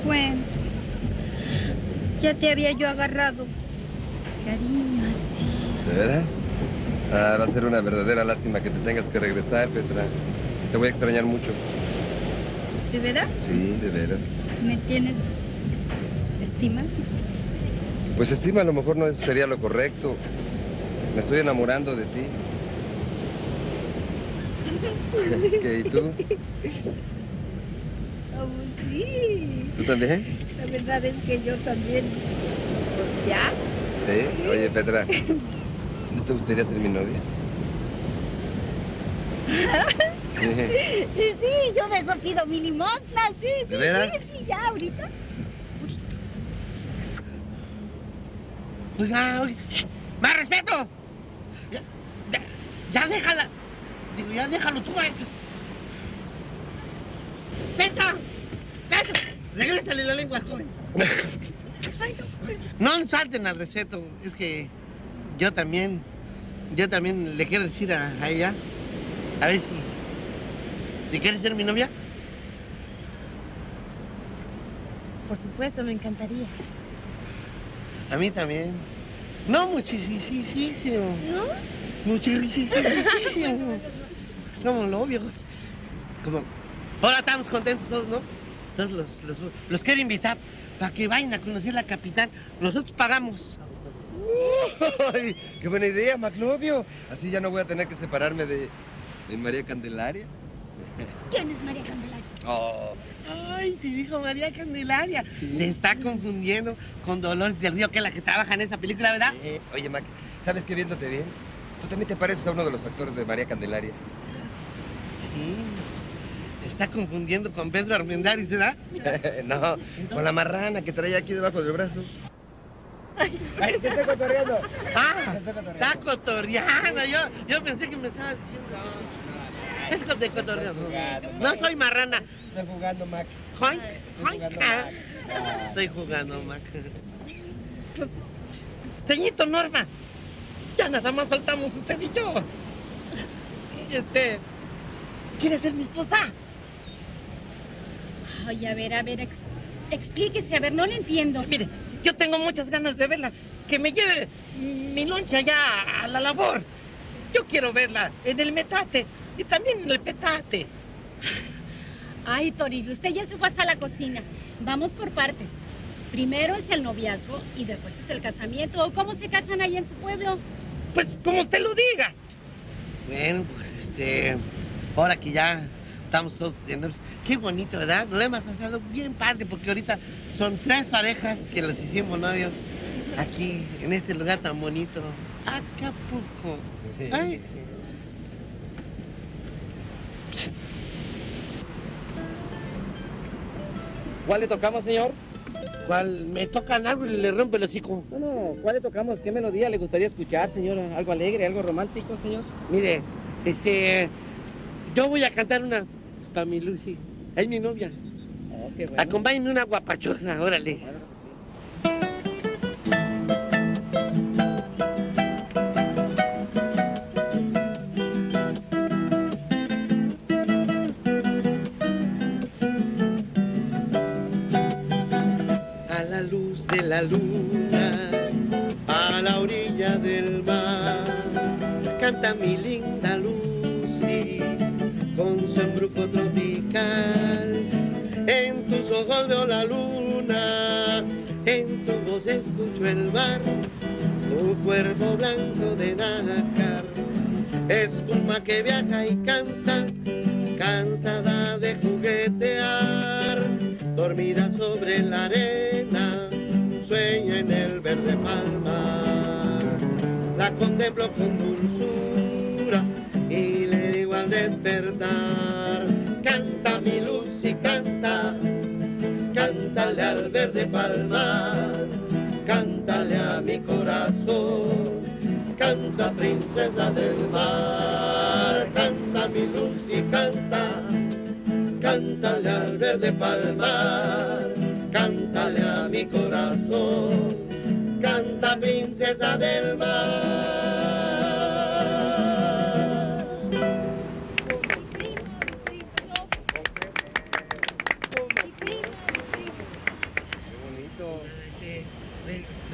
cuento. Ya te había yo agarrado. Cariño, así. ¿De veras? Ah, va a ser una verdadera lástima que te tengas que regresar, Petra. Te voy a extrañar mucho. ¿De veras? Sí, de veras. ¿Me tienes estima? Pues estima a lo mejor no sería lo correcto. Me estoy enamorando de ti. ¿Qué, y tú? Sí. ¿Tú también? La verdad es que yo también. Pues ya. ¿Sí? Oye, Petra, ¿no te gustaría ser mi novia? ¿Sí? Sí, yo de eso pido mi limosna, sí, sí. ¿De veras? Sí, sí, ya, ahorita. Oiga, oiga, más respeto. Ya, ya, ya déjala. Digo, ya déjalo tú, eh. Petra. Regrésale la lengua, joven. No salten al receto. Es que yo también, yo también le quiero decir a, a ella. A ver si, si quieres ser mi novia. Por supuesto, me encantaría. A mí también. No, muchísimo. ¿No? Muchísimo. Somos novios. Como, ahora estamos contentos todos, ¿no? Entonces los, los, los quiero invitar para que vayan a conocer la capital. Nosotros pagamos. Uy, ¡qué buena idea, Maclovio! Así ya no voy a tener que separarme de, de María Candelaria. ¿Quién es María Candelaria? Oh. Ay, te dijo María Candelaria. Sí. Te está confundiendo con Dolores del Río, que es la que trabaja en esa película, ¿verdad? Sí. Oye, Mac, ¿sabes qué? Viéndote bien, tú también te pareces a uno de los actores de María Candelaria. Sí. Está confundiendo con Pedro Armendáriz, ¿verdad? No, con la marrana que traía aquí debajo del brazo. Ay, yo estoy cotorreando. Ah, estoy cotorreando. Está cotorreando. Yo, yo pensé que me estaba diciendo. No, es que estoy cotorreando. No soy marrana. Estoy jugando, Mac. Joink, joink. Estoy jugando, Mac. Teñito, Norma. Ya nada más faltamos usted y yo. Este... ¿Quieres ser mi esposa? Ay, a ver, a ver, ex, explíquese, a ver, no le entiendo. Mire, yo tengo muchas ganas de verla, que me lleve mi loncha ya a la labor. Yo quiero verla en el metate y también en el petate. Ay, Toribio, usted ya se fue hasta la cocina. Vamos por partes. Primero es el noviazgo y después es el casamiento. ¿Cómo se casan ahí en su pueblo? Pues como usted lo diga. Bueno, pues este... ahora que ya estamos todos teniendo... Qué bonito, ¿verdad? Lo hemos pasado bien padre, porque ahorita son tres parejas que los hicimos novios aquí, en este lugar tan bonito. Acapulco. Ay. ¿Cuál le tocamos, señor? ¿Cuál? Me tocan algo y le rompe el hocico. No, no, ¿cuál le tocamos? ¿Qué melodía le gustaría escuchar, señora? ¿Algo alegre, algo romántico, señor? Mire, este... yo voy a cantar una para mi Lucy. Es mi novia. Oh, qué bueno. Acompáñenme una guapachosa, órale. Claro que sí. A la luz de la luna, a la orilla del mar, canta mi linda Lucy. Con su embrujo tropical, en tus ojos veo la luna, en tu voz escucho el mar, tu cuerpo blanco de nácar, espuma que viaja y canta, cansada de juguetear, dormida sobre la arena, sueña en el verde palma, la contemplo con dulzura y le al despertar, canta mi Lucy, canta, cántale al verde palmar, cántale a mi corazón, canta princesa del mar, canta mi Lucy, canta, cántale al verde palmar, cántale a mi corazón, canta princesa del mar.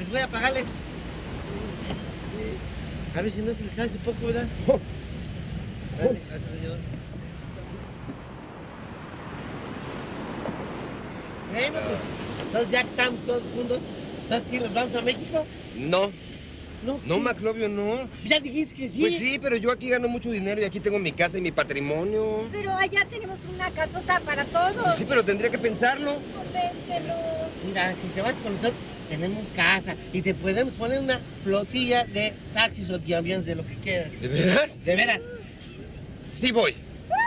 Voy a apagarles. A ver si no se les hace poco, ¿verdad? Dale, gracias, señor. Bueno, pues, entonces ya estamos todos juntos. ¿Entonces sí nos vamos a México? No. No, no, Maclovio, no. Ya dijiste que sí. Pues sí, pero yo aquí gano mucho dinero y aquí tengo mi casa y mi patrimonio. Pero allá tenemos una casota para todos. Pues sí, pero tendría que pensarlo. Convéncelo. Mira, si te vas con nosotros, tenemos casa y te podemos poner una flotilla de taxis o de aviones, de lo que quieras. ¿De veras? ¿De veras? Sí voy.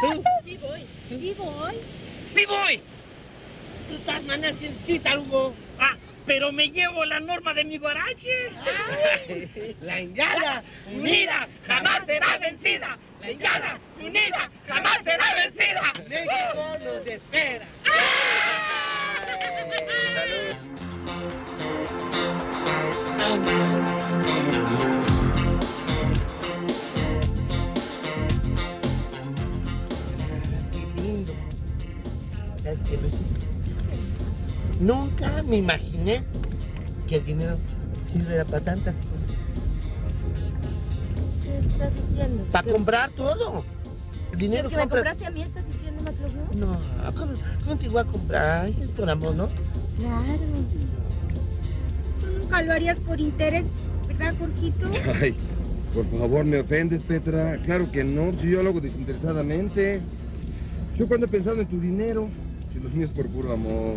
¿Tú? Sí voy. Sí voy. ¡Sí voy! Tú estás maneras tienes que quitar, Hugo. Ah, pero me llevo la norma de mi guarache. Ay. La indiana unida jamás será vencida. La indiana unida jamás será vencida. México nos espera. ¡Ay! ¡Salud! Qué lindo. ¿Sabes qué, Lucy? Nunca me imaginé que el dinero sirviera para tantas cosas. ¿Qué estás diciendo? Para comprar todo. El dinero que me compraste a mí, ¿estás diciendo, Maclovio? No, ¿cómo te voy a comprar? Eso es por amor, ¿no? Claro. Nunca lo harías por interés, ¿verdad, Jorgito? Ay, por favor, me ofendes, Petra. Claro que no, si yo lo hago desinteresadamente. Yo cuando he pensado en tu dinero, si los míos por puro amor.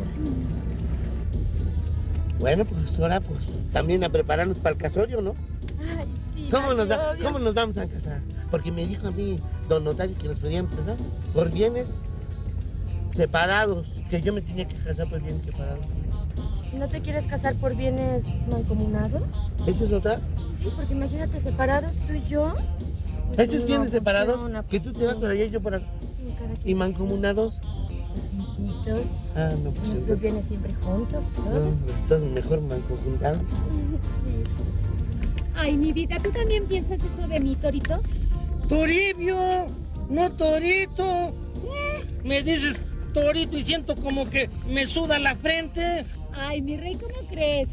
Bueno, pues ahora, pues, también a prepararnos para el casorio, ¿no? Ay, sí, ¿Cómo, nos da, ¿Cómo nos vamos a casar? Porque me dijo a mí, don notario, que nos podíamos casar por bienes separados, que yo me tenía que casar por bienes separados. ¿No te quieres casar por bienes mancomunados? ¿Esa es otra? Sí, porque imagínate, separados tú y yo. Pues ¿esos bienes separados? Una... Que tú te vas por allá y yo por acá. ¿Y mancomunados? Los ah, no, pues... Los no. Bienes siempre juntos, ¿no? Estás mejor mancomunados. Ay, mi vida, ¿tú también piensas eso de mí, Torito? ¡Toribio! ¡No, Torito! Me dices Torito y siento como que me suda la frente. Ay, mi rey, ¿cómo crees?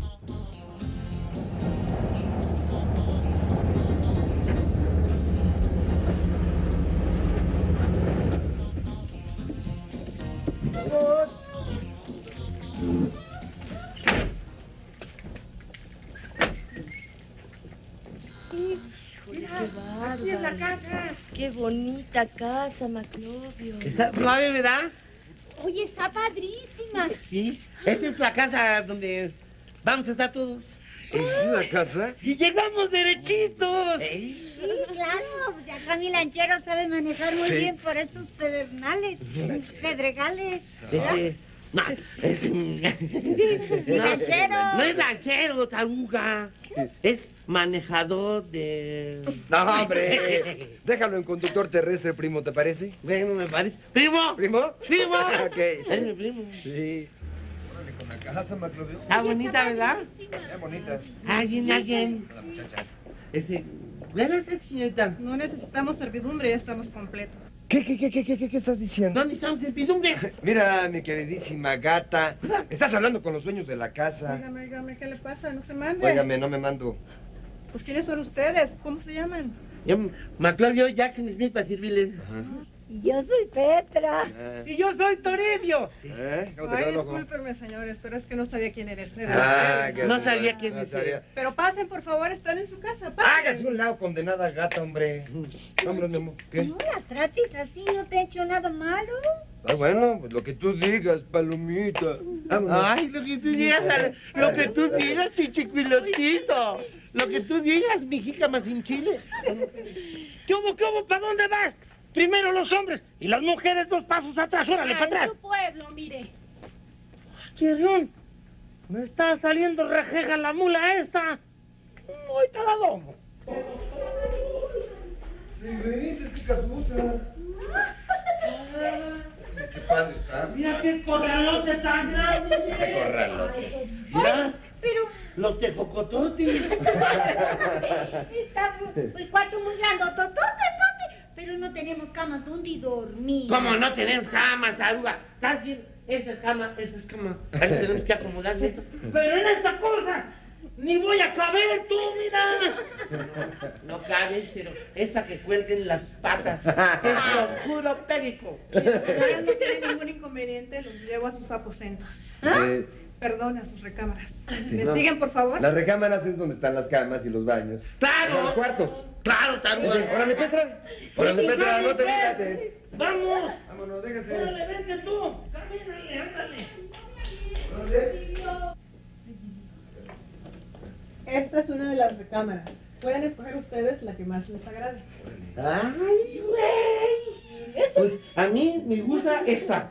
¡Aquí es la casa! ¡Qué bonita casa, Maclovio! ¿Qué está? ¿Suave, verdad? Oye, está padrísima. Sí, esta es la casa donde vamos a estar todos. ¿Es una casa? ¡Y llegamos derechitos! ¿Eh? Sí, claro, pues acá mi lanchero sabe manejar muy sí. bien por estos pedernales, pedregales. ¿Verdad? Sí, sí. No, es... ¡Lanchero! No es lanchero, taruga. Es manejador de... No, hombre. Déjalo en conductor terrestre, primo, ¿te parece? Bueno, me parece. ¡Primo! ¿Primo? ¡Primo! Ok. Es mi primo. Sí. Órale, con la casa, Maclovio. Está bonita, ¿verdad? Está bonita. Alguien, alguien. La muchacha. Ese... Buenas, señorita. No necesitamos servidumbre, ya estamos completos. ¿Qué, qué, qué, qué, qué, qué estás diciendo? ¿Dónde estamos servidumbre? Mira, mi queridísima gata, estás hablando con los dueños de la casa. Óigame, óigame, ¿qué le pasa? No se mande. Óigame, no me mando. Pues, ¿quiénes son ustedes? ¿Cómo se llaman? Yo, Maclovio Jackson Smith, para servirles. Ajá. Y yo soy Petra. Eh. Y yo soy Toribio. Sí. ¿Eh? Ay, discúlpenme, señores, pero es que no sabía quién eres. eres ah, eres. No sabía quién no eres. Pero pasen, por favor, están en su casa. Pasen. Hágase un lado, condenada gata, hombre. Hombre, mi amor. ¿Qué? No la trates así, no te he hecho nada malo. Ah, bueno, pues lo que tú digas, palomita. Vámonos. Ay, lo que tú digas, lo que tú digas, chichiquilotito. Lo que tú digas, mi jícama sin chile. ¿Qué hubo, qué hubo? ¿Para dónde vas? Primero los hombres y las mujeres dos pasos atrás, órale, para atrás. En su pueblo, mire. Chirrón, me está saliendo rajeja la mula esta. Hoy te la domo. Ingredientes, qué casuta. Qué padre está. Mira qué corralote tan grande. Qué corralote. Mira. Pero... Los tejocototis. Está un cuarto muy grandototote. Pero no tenemos camas donde dormir. ¿Cómo no tenemos camas, taruga? ¿Estás bien? Esa es cama, esa es cama. Ahí tenemos que acomodar eso. Pero en esta cosa, ni voy a caber tú, mira. No, no cabes, pero esta que cuelguen las patas. Es oscuro périco. Si los señores no tienen ningún inconveniente, los llevo a sus aposentos. ¿Ah? Eh... Perdón, a sus recámaras. Sí, ¿Me no. siguen, por favor? Las recámaras es donde están las camas y los baños. ¡Claro! Los cuartos. ¡Claro, taruga! ¡Órale, Petra! ¡Órale, Petra! ¡No te digas! ¡Vamos! ¡Vámonos, déjese! ¡Órale, vente tú! ¡Camínale, ándale! ¡Órale! Esta es una de las recámaras. Pueden escoger ustedes la que más les agrade. ¡Ay, güey! Pues a mí me gusta esta.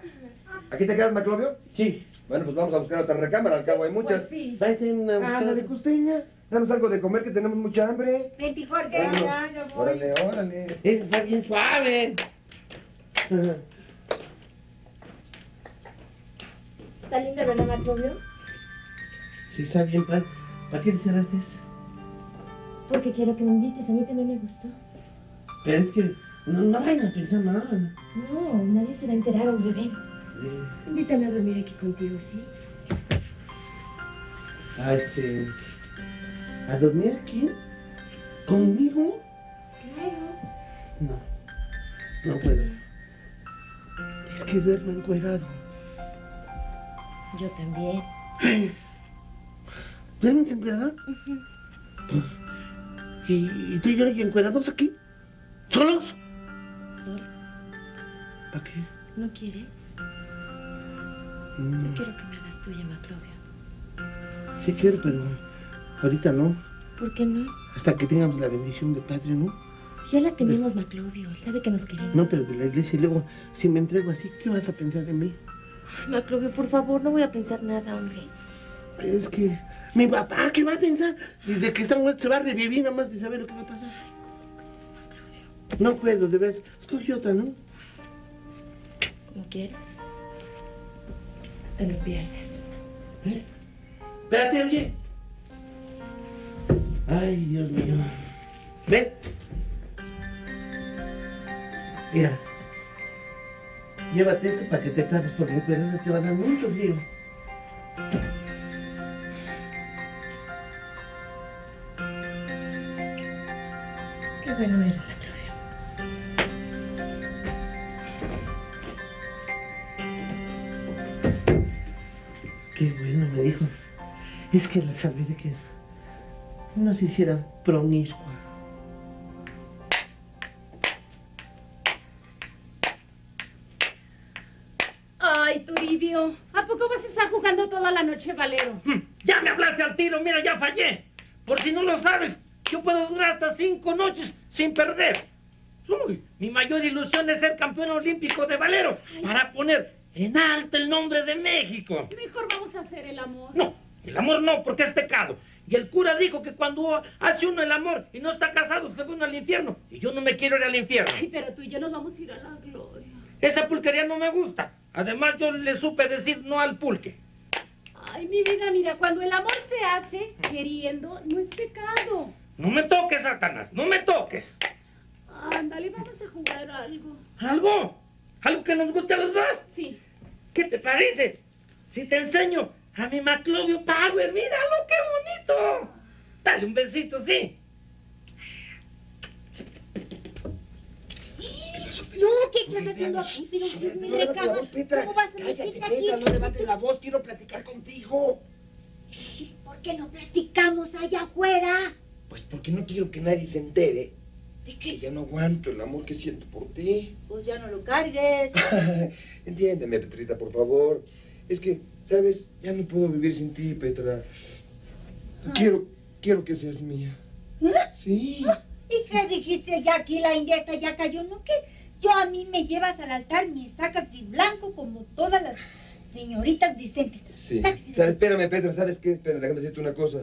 ¿Aquí te quedas, Maclovio? Sí. Bueno, pues vamos a buscar otra recámara, al cabo hay muchas. Pues sí. Ah, la de costeña. Danos algo de comer, que tenemos mucha hambre. Vente, Jorge. Bueno, ya, ya voy. Órale, órale. Ese está bien suave. ¿Está linda, verdad, Maclovio? Sí, está bien. ¿Para, ¿Para qué te cerraste? Porque quiero que me invites, a mí también me gustó. Pero es que no, no vayan a pensar mal. No, nadie se va a enterar, hombre, ven. Invítame a dormir aquí contigo, ¿sí? A este... ¿A dormir aquí? ¿Conmigo? Claro. No, no puedo. Es que duermo encuerado. Yo también. ¿Duermes encuerado? Uh-huh. ¿Y, ¿Y tú y yo encuerados aquí? ¿Solos? Solos. ¿Para qué? ¿No quieres? Yo quiero que me hagas tuya, Maclovio. Sí quiero, pero ahorita no. ¿Por qué no? Hasta que tengamos la bendición de Padre, ¿no? Ya la tenemos, de... Maclovio. Él sabe que nos queremos. No, pero de la iglesia. Y luego, si me entrego así, ¿qué vas a pensar de mí? Ay, Maclovio, por favor, no voy a pensar nada, hombre. Es que... mi papá, ¿qué va a pensar? Y de que esta mujer se va a revivir nada más de saber lo que va a pasar. No puedo, de veras. Escogí otra, ¿no? Como quieras. En los viernes. ¿Eh? Espérate, oye. Ay, Dios mío. Ven. Mira. Llévate esto para que te tapes, porque en cuerda te va a dar mucho frío. Qué bueno era, Maclovio. Qué bueno, me dijo. Es que la salvé de que no se hiciera promiscua. Ay, Toribio, ¿a poco vas a estar jugando toda la noche, Valero? Ya me hablaste al tiro, mira, ya fallé. Por si no lo sabes, yo puedo durar hasta cinco noches sin perder. Uy, mi mayor ilusión es ser campeón olímpico de Valero. Ay. Para poner en alto el nombre de México. Y mejor vamos a hacer el amor. No, el amor no, porque es pecado. Y el cura dijo que cuando hace uno el amor y no está casado, se va uno al infierno. Y yo no me quiero ir al infierno. Ay, pero tú y yo nos vamos a ir a la gloria. Esa pulquería no me gusta. Además, yo le supe decir no al pulque. Ay, mi vida, mira, cuando el amor se hace queriendo, no es pecado. No me toques, Satanás, no me toques. Ándale, vamos a jugar algo. ¿Algo? ¿Algo que nos guste a los dos? Sí. ¿Qué te parece? Si te enseño a mi Maclovio Power, míralo, qué bonito. Dale un besito, sí. No, ¿qué estás haciendo aquí? Pero es mi recámara. ¿Cómo vas a decirte aquí? Petra, no levantes la voz, quiero platicar contigo. ¿Por qué no platicamos allá afuera? Pues porque no quiero que nadie se entere. ¿De qué? Que ya no aguanto el amor que siento por ti. Pues ya no lo cargues. Entiéndeme, Petrita, por favor. Es que, ¿sabes? Ya no puedo vivir sin ti, Petra. Ah. Quiero, quiero que seas mía. ¿Ah? Sí. ¿Ah? ¿Y qué dijiste ya aquí? La indieta ya cayó, ¿no? ¿Qué? Yo a mí me llevas al altar, me sacas de blanco como todas las señoritas decentes. Sí. ¿Sabes? Espérame, Pedro, ¿sabes qué? Espera, déjame decirte una cosa.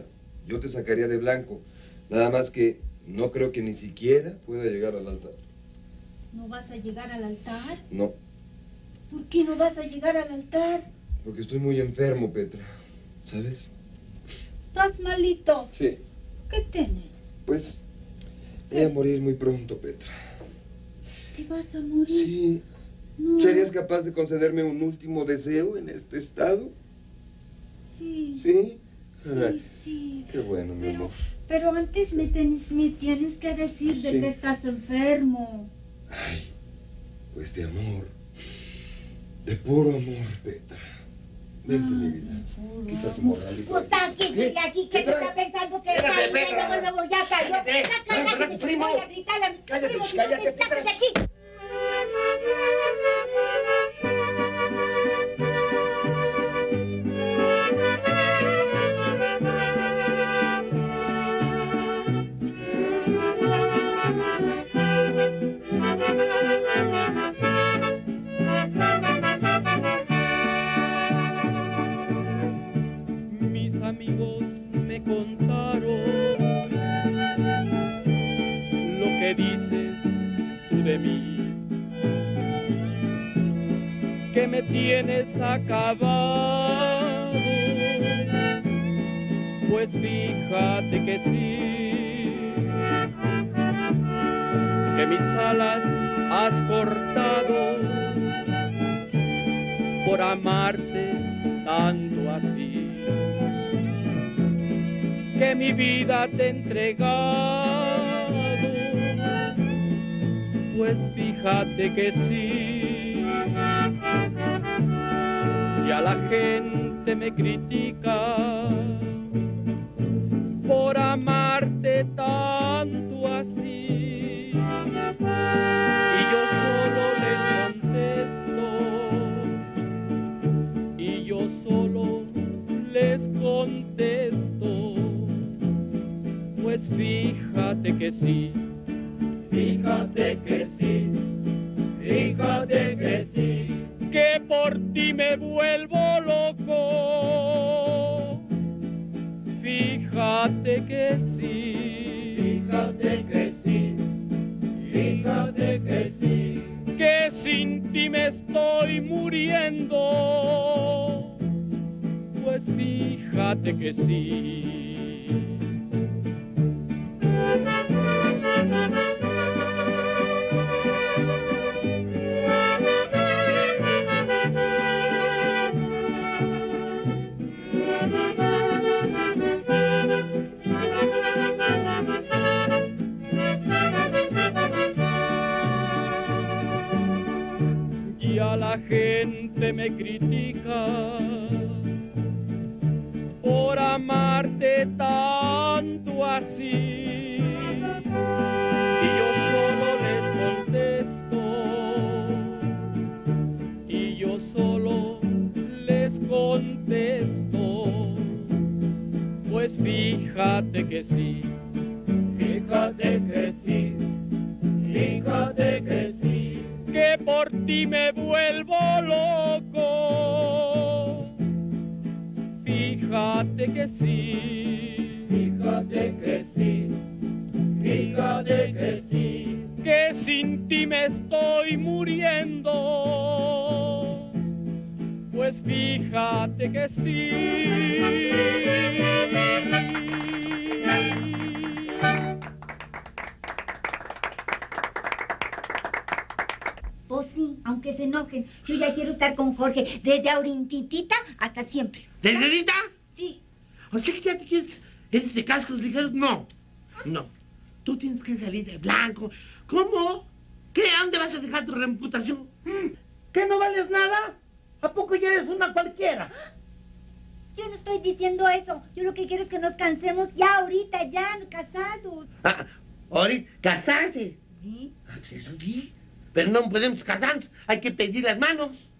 Yo te sacaría de blanco. Nada más que no creo que ni siquiera pueda llegar al altar. ¿No vas a llegar al altar? No. ¿Por qué no vas a llegar al altar? Porque estoy muy enfermo, Petra. ¿Sabes? ¿Estás malito? Sí. ¿Qué tienes? Pues, voy a morir muy pronto, Petra. ¿Te vas a morir? Sí. No. ¿Serías capaz de concederme un último deseo en este estado? Sí. ¿Sí? Sí, sí. Qué bueno, pero, mi amor. Pero antes me, ten, me tienes que decir de sí. Que estás enfermo. Ay, pues de amor. De puro amor, Petra. Vente, mi vida. Quita tu moralidad. Pues está aquí, dile aquí, que te está pensando que está aquí, no me voy a caer. Cállate, mi primo. Voy a gritar a mi primo. Cállate, cállate, Petra. Aquí. Amigos me contaron lo que dices tú de mí, que me tienes acabado, pues fíjate que sí, que mis alas has cortado por amarte tanto así. Que mi vida te he entregado, pues fíjate que sí. Ya la gente me critica por amarte tanto así, y yo solo les contesto, y yo solo les contesto. Pues fíjate que sí, fíjate que sí, fíjate que sí, que por ti me vuelvo loco, Fíjate que sí, fíjate que sí, fíjate que sí, que sin ti me estoy muriendo, pues fíjate que sí. La gente me critica por amarte tanto así, y yo solo les contesto, y yo solo les contesto, pues fíjate que sí, fíjate que sí, fíjate que sí, que por ti me vuelvo loco. Fíjate que sí, fíjate que sí, fíjate que sí, que sin ti me estoy muriendo, pues fíjate que sí. Pues sí, aunque se enojen, yo ya quiero estar con Jorge desde ahorintitita hasta siempre. ¿Desde ahorita? Sí. O sea que ya te quieres, eres de cascos ligeros. No, no. Tú tienes que salir de blanco. ¿Cómo? ¿Qué? ¿A dónde vas a dejar tu reputación? ¿Que no vales nada? ¿A poco ya eres una cualquiera? Yo no estoy diciendo eso. Yo lo que quiero es que nos cansemos ya ahorita, ya casados. Ah, ahorita, casarse. Sí. Ah, pues eso sí. Pero no podemos casarnos, hay que pedir las manos.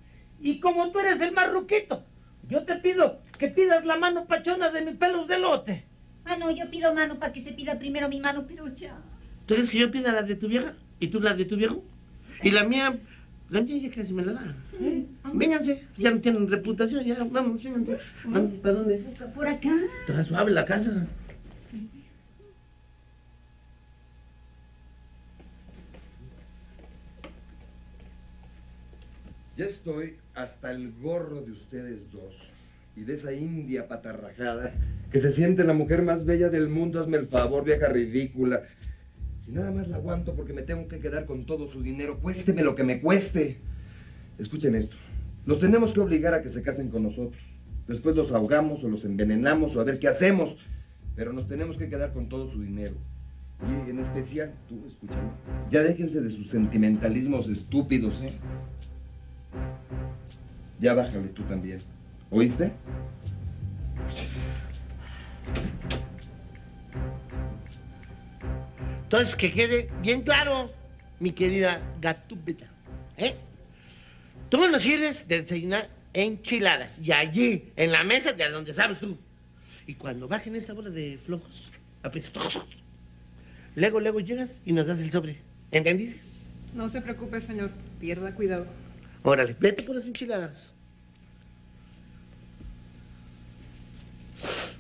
Y como tú eres el más ruquito, yo te pido que pidas la mano pachona de mis pelos de lote. Ah, no, yo pido mano para que se pida primero mi mano, pero ya. ¿Tú crees que yo pida la de tu vieja? ¿Y tú la de tu viejo? Y la mía, la mía ya casi me la da. ¿Sí? Vénganse, ya no tienen reputación, ya vamos, vénganse. ¿Para dónde? Por acá. Está suave la casa. Ya estoy hasta el gorro de ustedes dos y de esa india patarrajada que se siente la mujer más bella del mundo. Hazme el favor, vieja ridícula. Si nada más la aguanto porque me tengo que quedar con todo su dinero, cuésteme lo que me cueste. Escuchen esto. Los tenemos que obligar a que se casen con nosotros. Después los ahogamos o los envenenamos o a ver qué hacemos. Pero nos tenemos que quedar con todo su dinero. Y en especial, tú, escúchame. Ya déjense de sus sentimentalismos estúpidos, ¿eh? Ya bájale tú también. ¿Oíste? Entonces, que quede bien claro, mi querida Gatúbita, ¿eh? Tú nos sirves de desayunar enchiladas y allí, en la mesa de donde sabes tú. Y cuando bajen esta bola de flojos, apestosos, luego, luego llegas y nos das el sobre. ¿Entendiste? No se preocupe, señor. Pierda cuidado. Órale, vete por las enchiladas.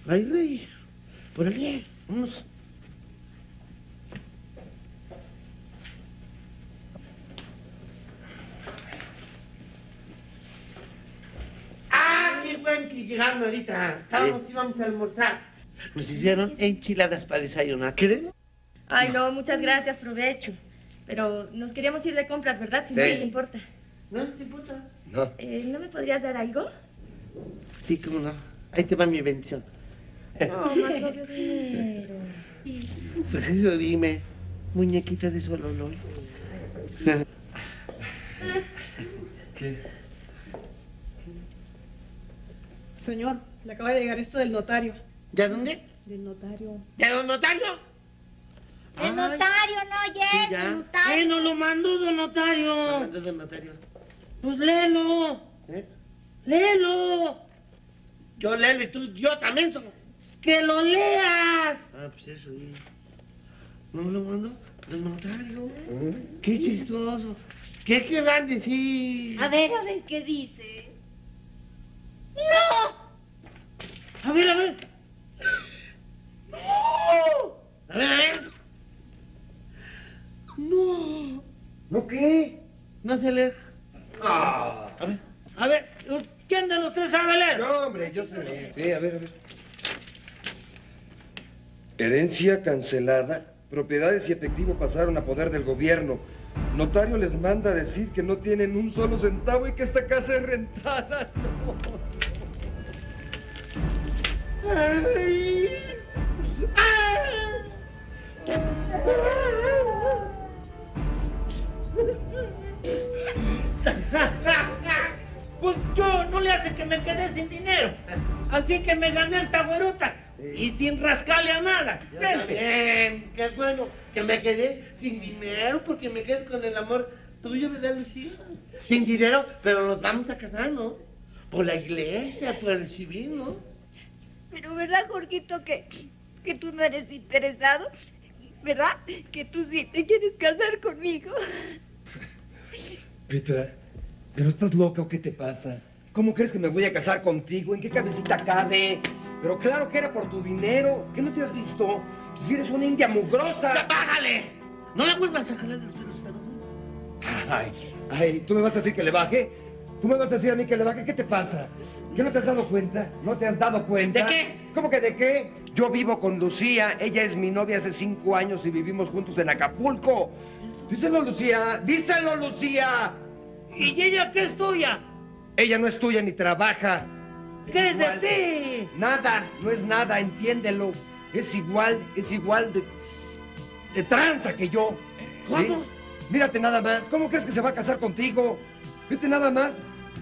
Ay, rey. Por allí. Vamos. ¡Ah, qué buen que llegaron ahorita! Estábamos, sí. Íbamos a almorzar. Nos hicieron enchiladas para desayunar. ¿Quieren? Ay, no, no, muchas gracias, provecho. Pero nos queríamos ir de compras, ¿verdad? Si sí. No les importa. ¿No les importa? No. Eh, ¿No me podrías dar algo? Sí, cómo no. Ahí te va mi bendición. No, Maclovio, dinero. Pues eso dime, muñequita de sololol. ¿Qué? Señor, le acaba de llegar esto del notario. ¿Ya dónde? Del notario. ¿Ya don notario? ¡El notario no llega! Sí, ¡el notario! ¡Eh, no lo mandó don notario! Lo mandó don notario. Pues léelo. ¿Eh? Léelo. Yo léelo y tú, yo también. Son... ¡Que lo leas! Ah, pues eso, sí. ¿No me lo mandó? ¿El notario? ¿Eh? ¡Qué chistoso! ¿Qué querrán decir? A ver, a ver, ¿qué dice? ¡No! A ver, a ver. ¿Yo qué? No sé leer. Ah. A ver. A ver, ¿quién de los tres sabe leer? No, hombre, yo sé leer. Sí, a ver, a ver. Herencia cancelada. Propiedades y efectivo pasaron a poder del gobierno. Notario les manda a decir que no tienen un solo centavo y que esta casa es rentada. No. Ay. Ay. Pues yo no le hace que me quedé sin dinero. Así que me gané el tabuerota. Sí. Y sin rascarle a nada. Bien, qué bueno que me quedé sin dinero porque me quedé con el amor tuyo, ¿verdad, Lucía? Sin dinero, pero nos vamos a casar, ¿no? Por la iglesia, por el civil, ¿no? Pero, ¿verdad, Jorgito, que, que tú no eres interesado? ¿Verdad? Que tú sí te quieres casar conmigo. Petra, ¿pero estás loca o qué te pasa? ¿Cómo crees que me voy a casar contigo? ¿En qué cabecita cabe? Pero claro que era por tu dinero. ¿Qué no te has visto? Si eres una india mugrosa. ¡Bájale! No la vuelvas a jalar de los pelos, ¿no? Ay, ay, ¿tú me vas a decir que le baje? ¿Tú me vas a decir a mí que le baje? ¿Qué te pasa? ¿Qué no te has dado cuenta? ¿No te has dado cuenta? ¿De qué? ¿Cómo que de qué? Yo vivo con Lucía. Ella es mi novia hace cinco años y vivimos juntos en Acapulco. Díselo, Lucía. Díselo, Lucía. ¿Y ella qué es tuya? Ella no es tuya ni trabaja. ¿Qué es de ti? Nada, no es nada, entiéndelo. Es igual, es igual de, de tranza que yo. ¿Cómo? ¿Sí? Mírate nada más. ¿Cómo crees que se va a casar contigo? Vete nada más.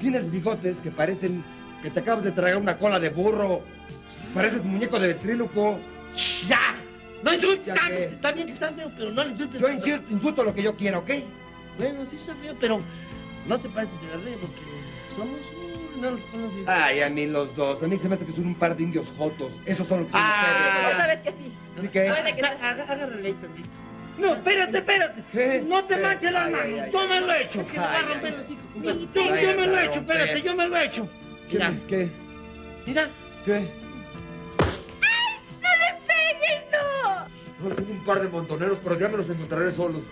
Tienes bigotes que parecen que te acabas de tragar una cola de burro. Pareces muñeco de ventríloco. ¡Ya! ¡No insultan! Está bien que está feo, pero no le insultes. Yo insulto, insulto lo que yo quiera, ¿ok? Bueno, sí está feo, pero no te pases de la red porque somos... No los conocí. Ay, a mí los dos. A mí se me hace que son un par de indios jotos. Esos son los que son ustedes. No sabes que sí. ¿Sí qué? Agárrale ahí tantito. No, espérate, espérate. ¿Qué? No te manches las manos. Yo me lo he hecho. Es que te va a romper los hijos. No, yo, yo me lo he hecho, espérate, yo me lo he hecho. Mira. ¿Qué? Mira. ¿Qué? ¡Ay! ¡No le pegues, no! No, son un par de montoneros, pero ya me los encontraré solos.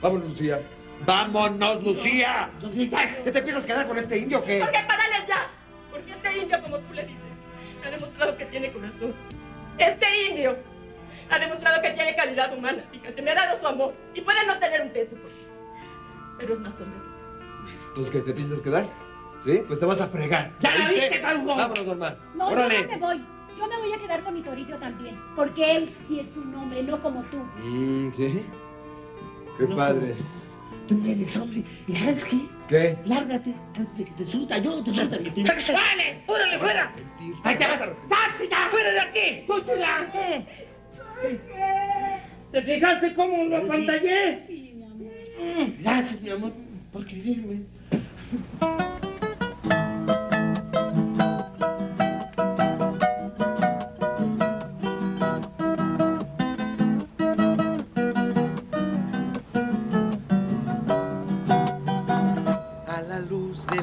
Vámonos, Lucía. ¡Vámonos, Lucía! ¿Qué te piensas quedar con este indio o qué? Porque párale ya. Porque este indio, como tú le dices, ha demostrado que tiene corazón. Este indio ha demostrado que tiene calidad humana y que me ha dado su amor. Y puede no tener un peso, pues, pero es más hombre. ¿Entonces qué te piensas quedar? ¿Sí? Pues te vas a fregar. ¡Ya la viste, Tarugo! ¡Vámonos, normal! No, ¡órale! Yo no me voy. Yo me voy a quedar con mi torito también. Porque él sí es un hombre, no como tú. Mm, ¿sí? Qué no padre. Tú eres hombre, ¿y sabes qué? ¿Qué? Lárgate antes de que te surta yo, te surta mi primo. ¡Sáquese! ¡Vale! ¡Órale, fuera! ¡Ahí te vas a... ¡Sáquese ya! ¡Fuera de aquí! ¡Cúchula! ¿Te fijaste cómo lo apantallé? Sí. Sí, mi amor. Gracias, mi amor, por quererme.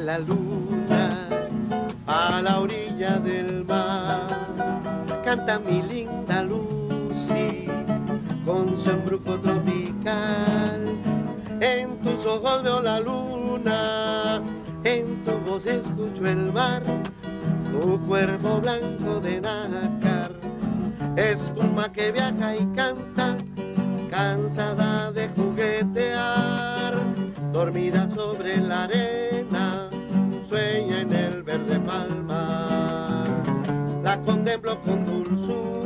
La luna a la orilla del mar canta mi linda Lucy con su embrujo tropical. En tus ojos veo la luna, en tu voz escucho el mar, tu cuerpo blanco de nácar, espuma que viaja y canta, cansada de juguetear, dormida sobre la arena. Sueña en el verde palmar, la contemplo con dulzura.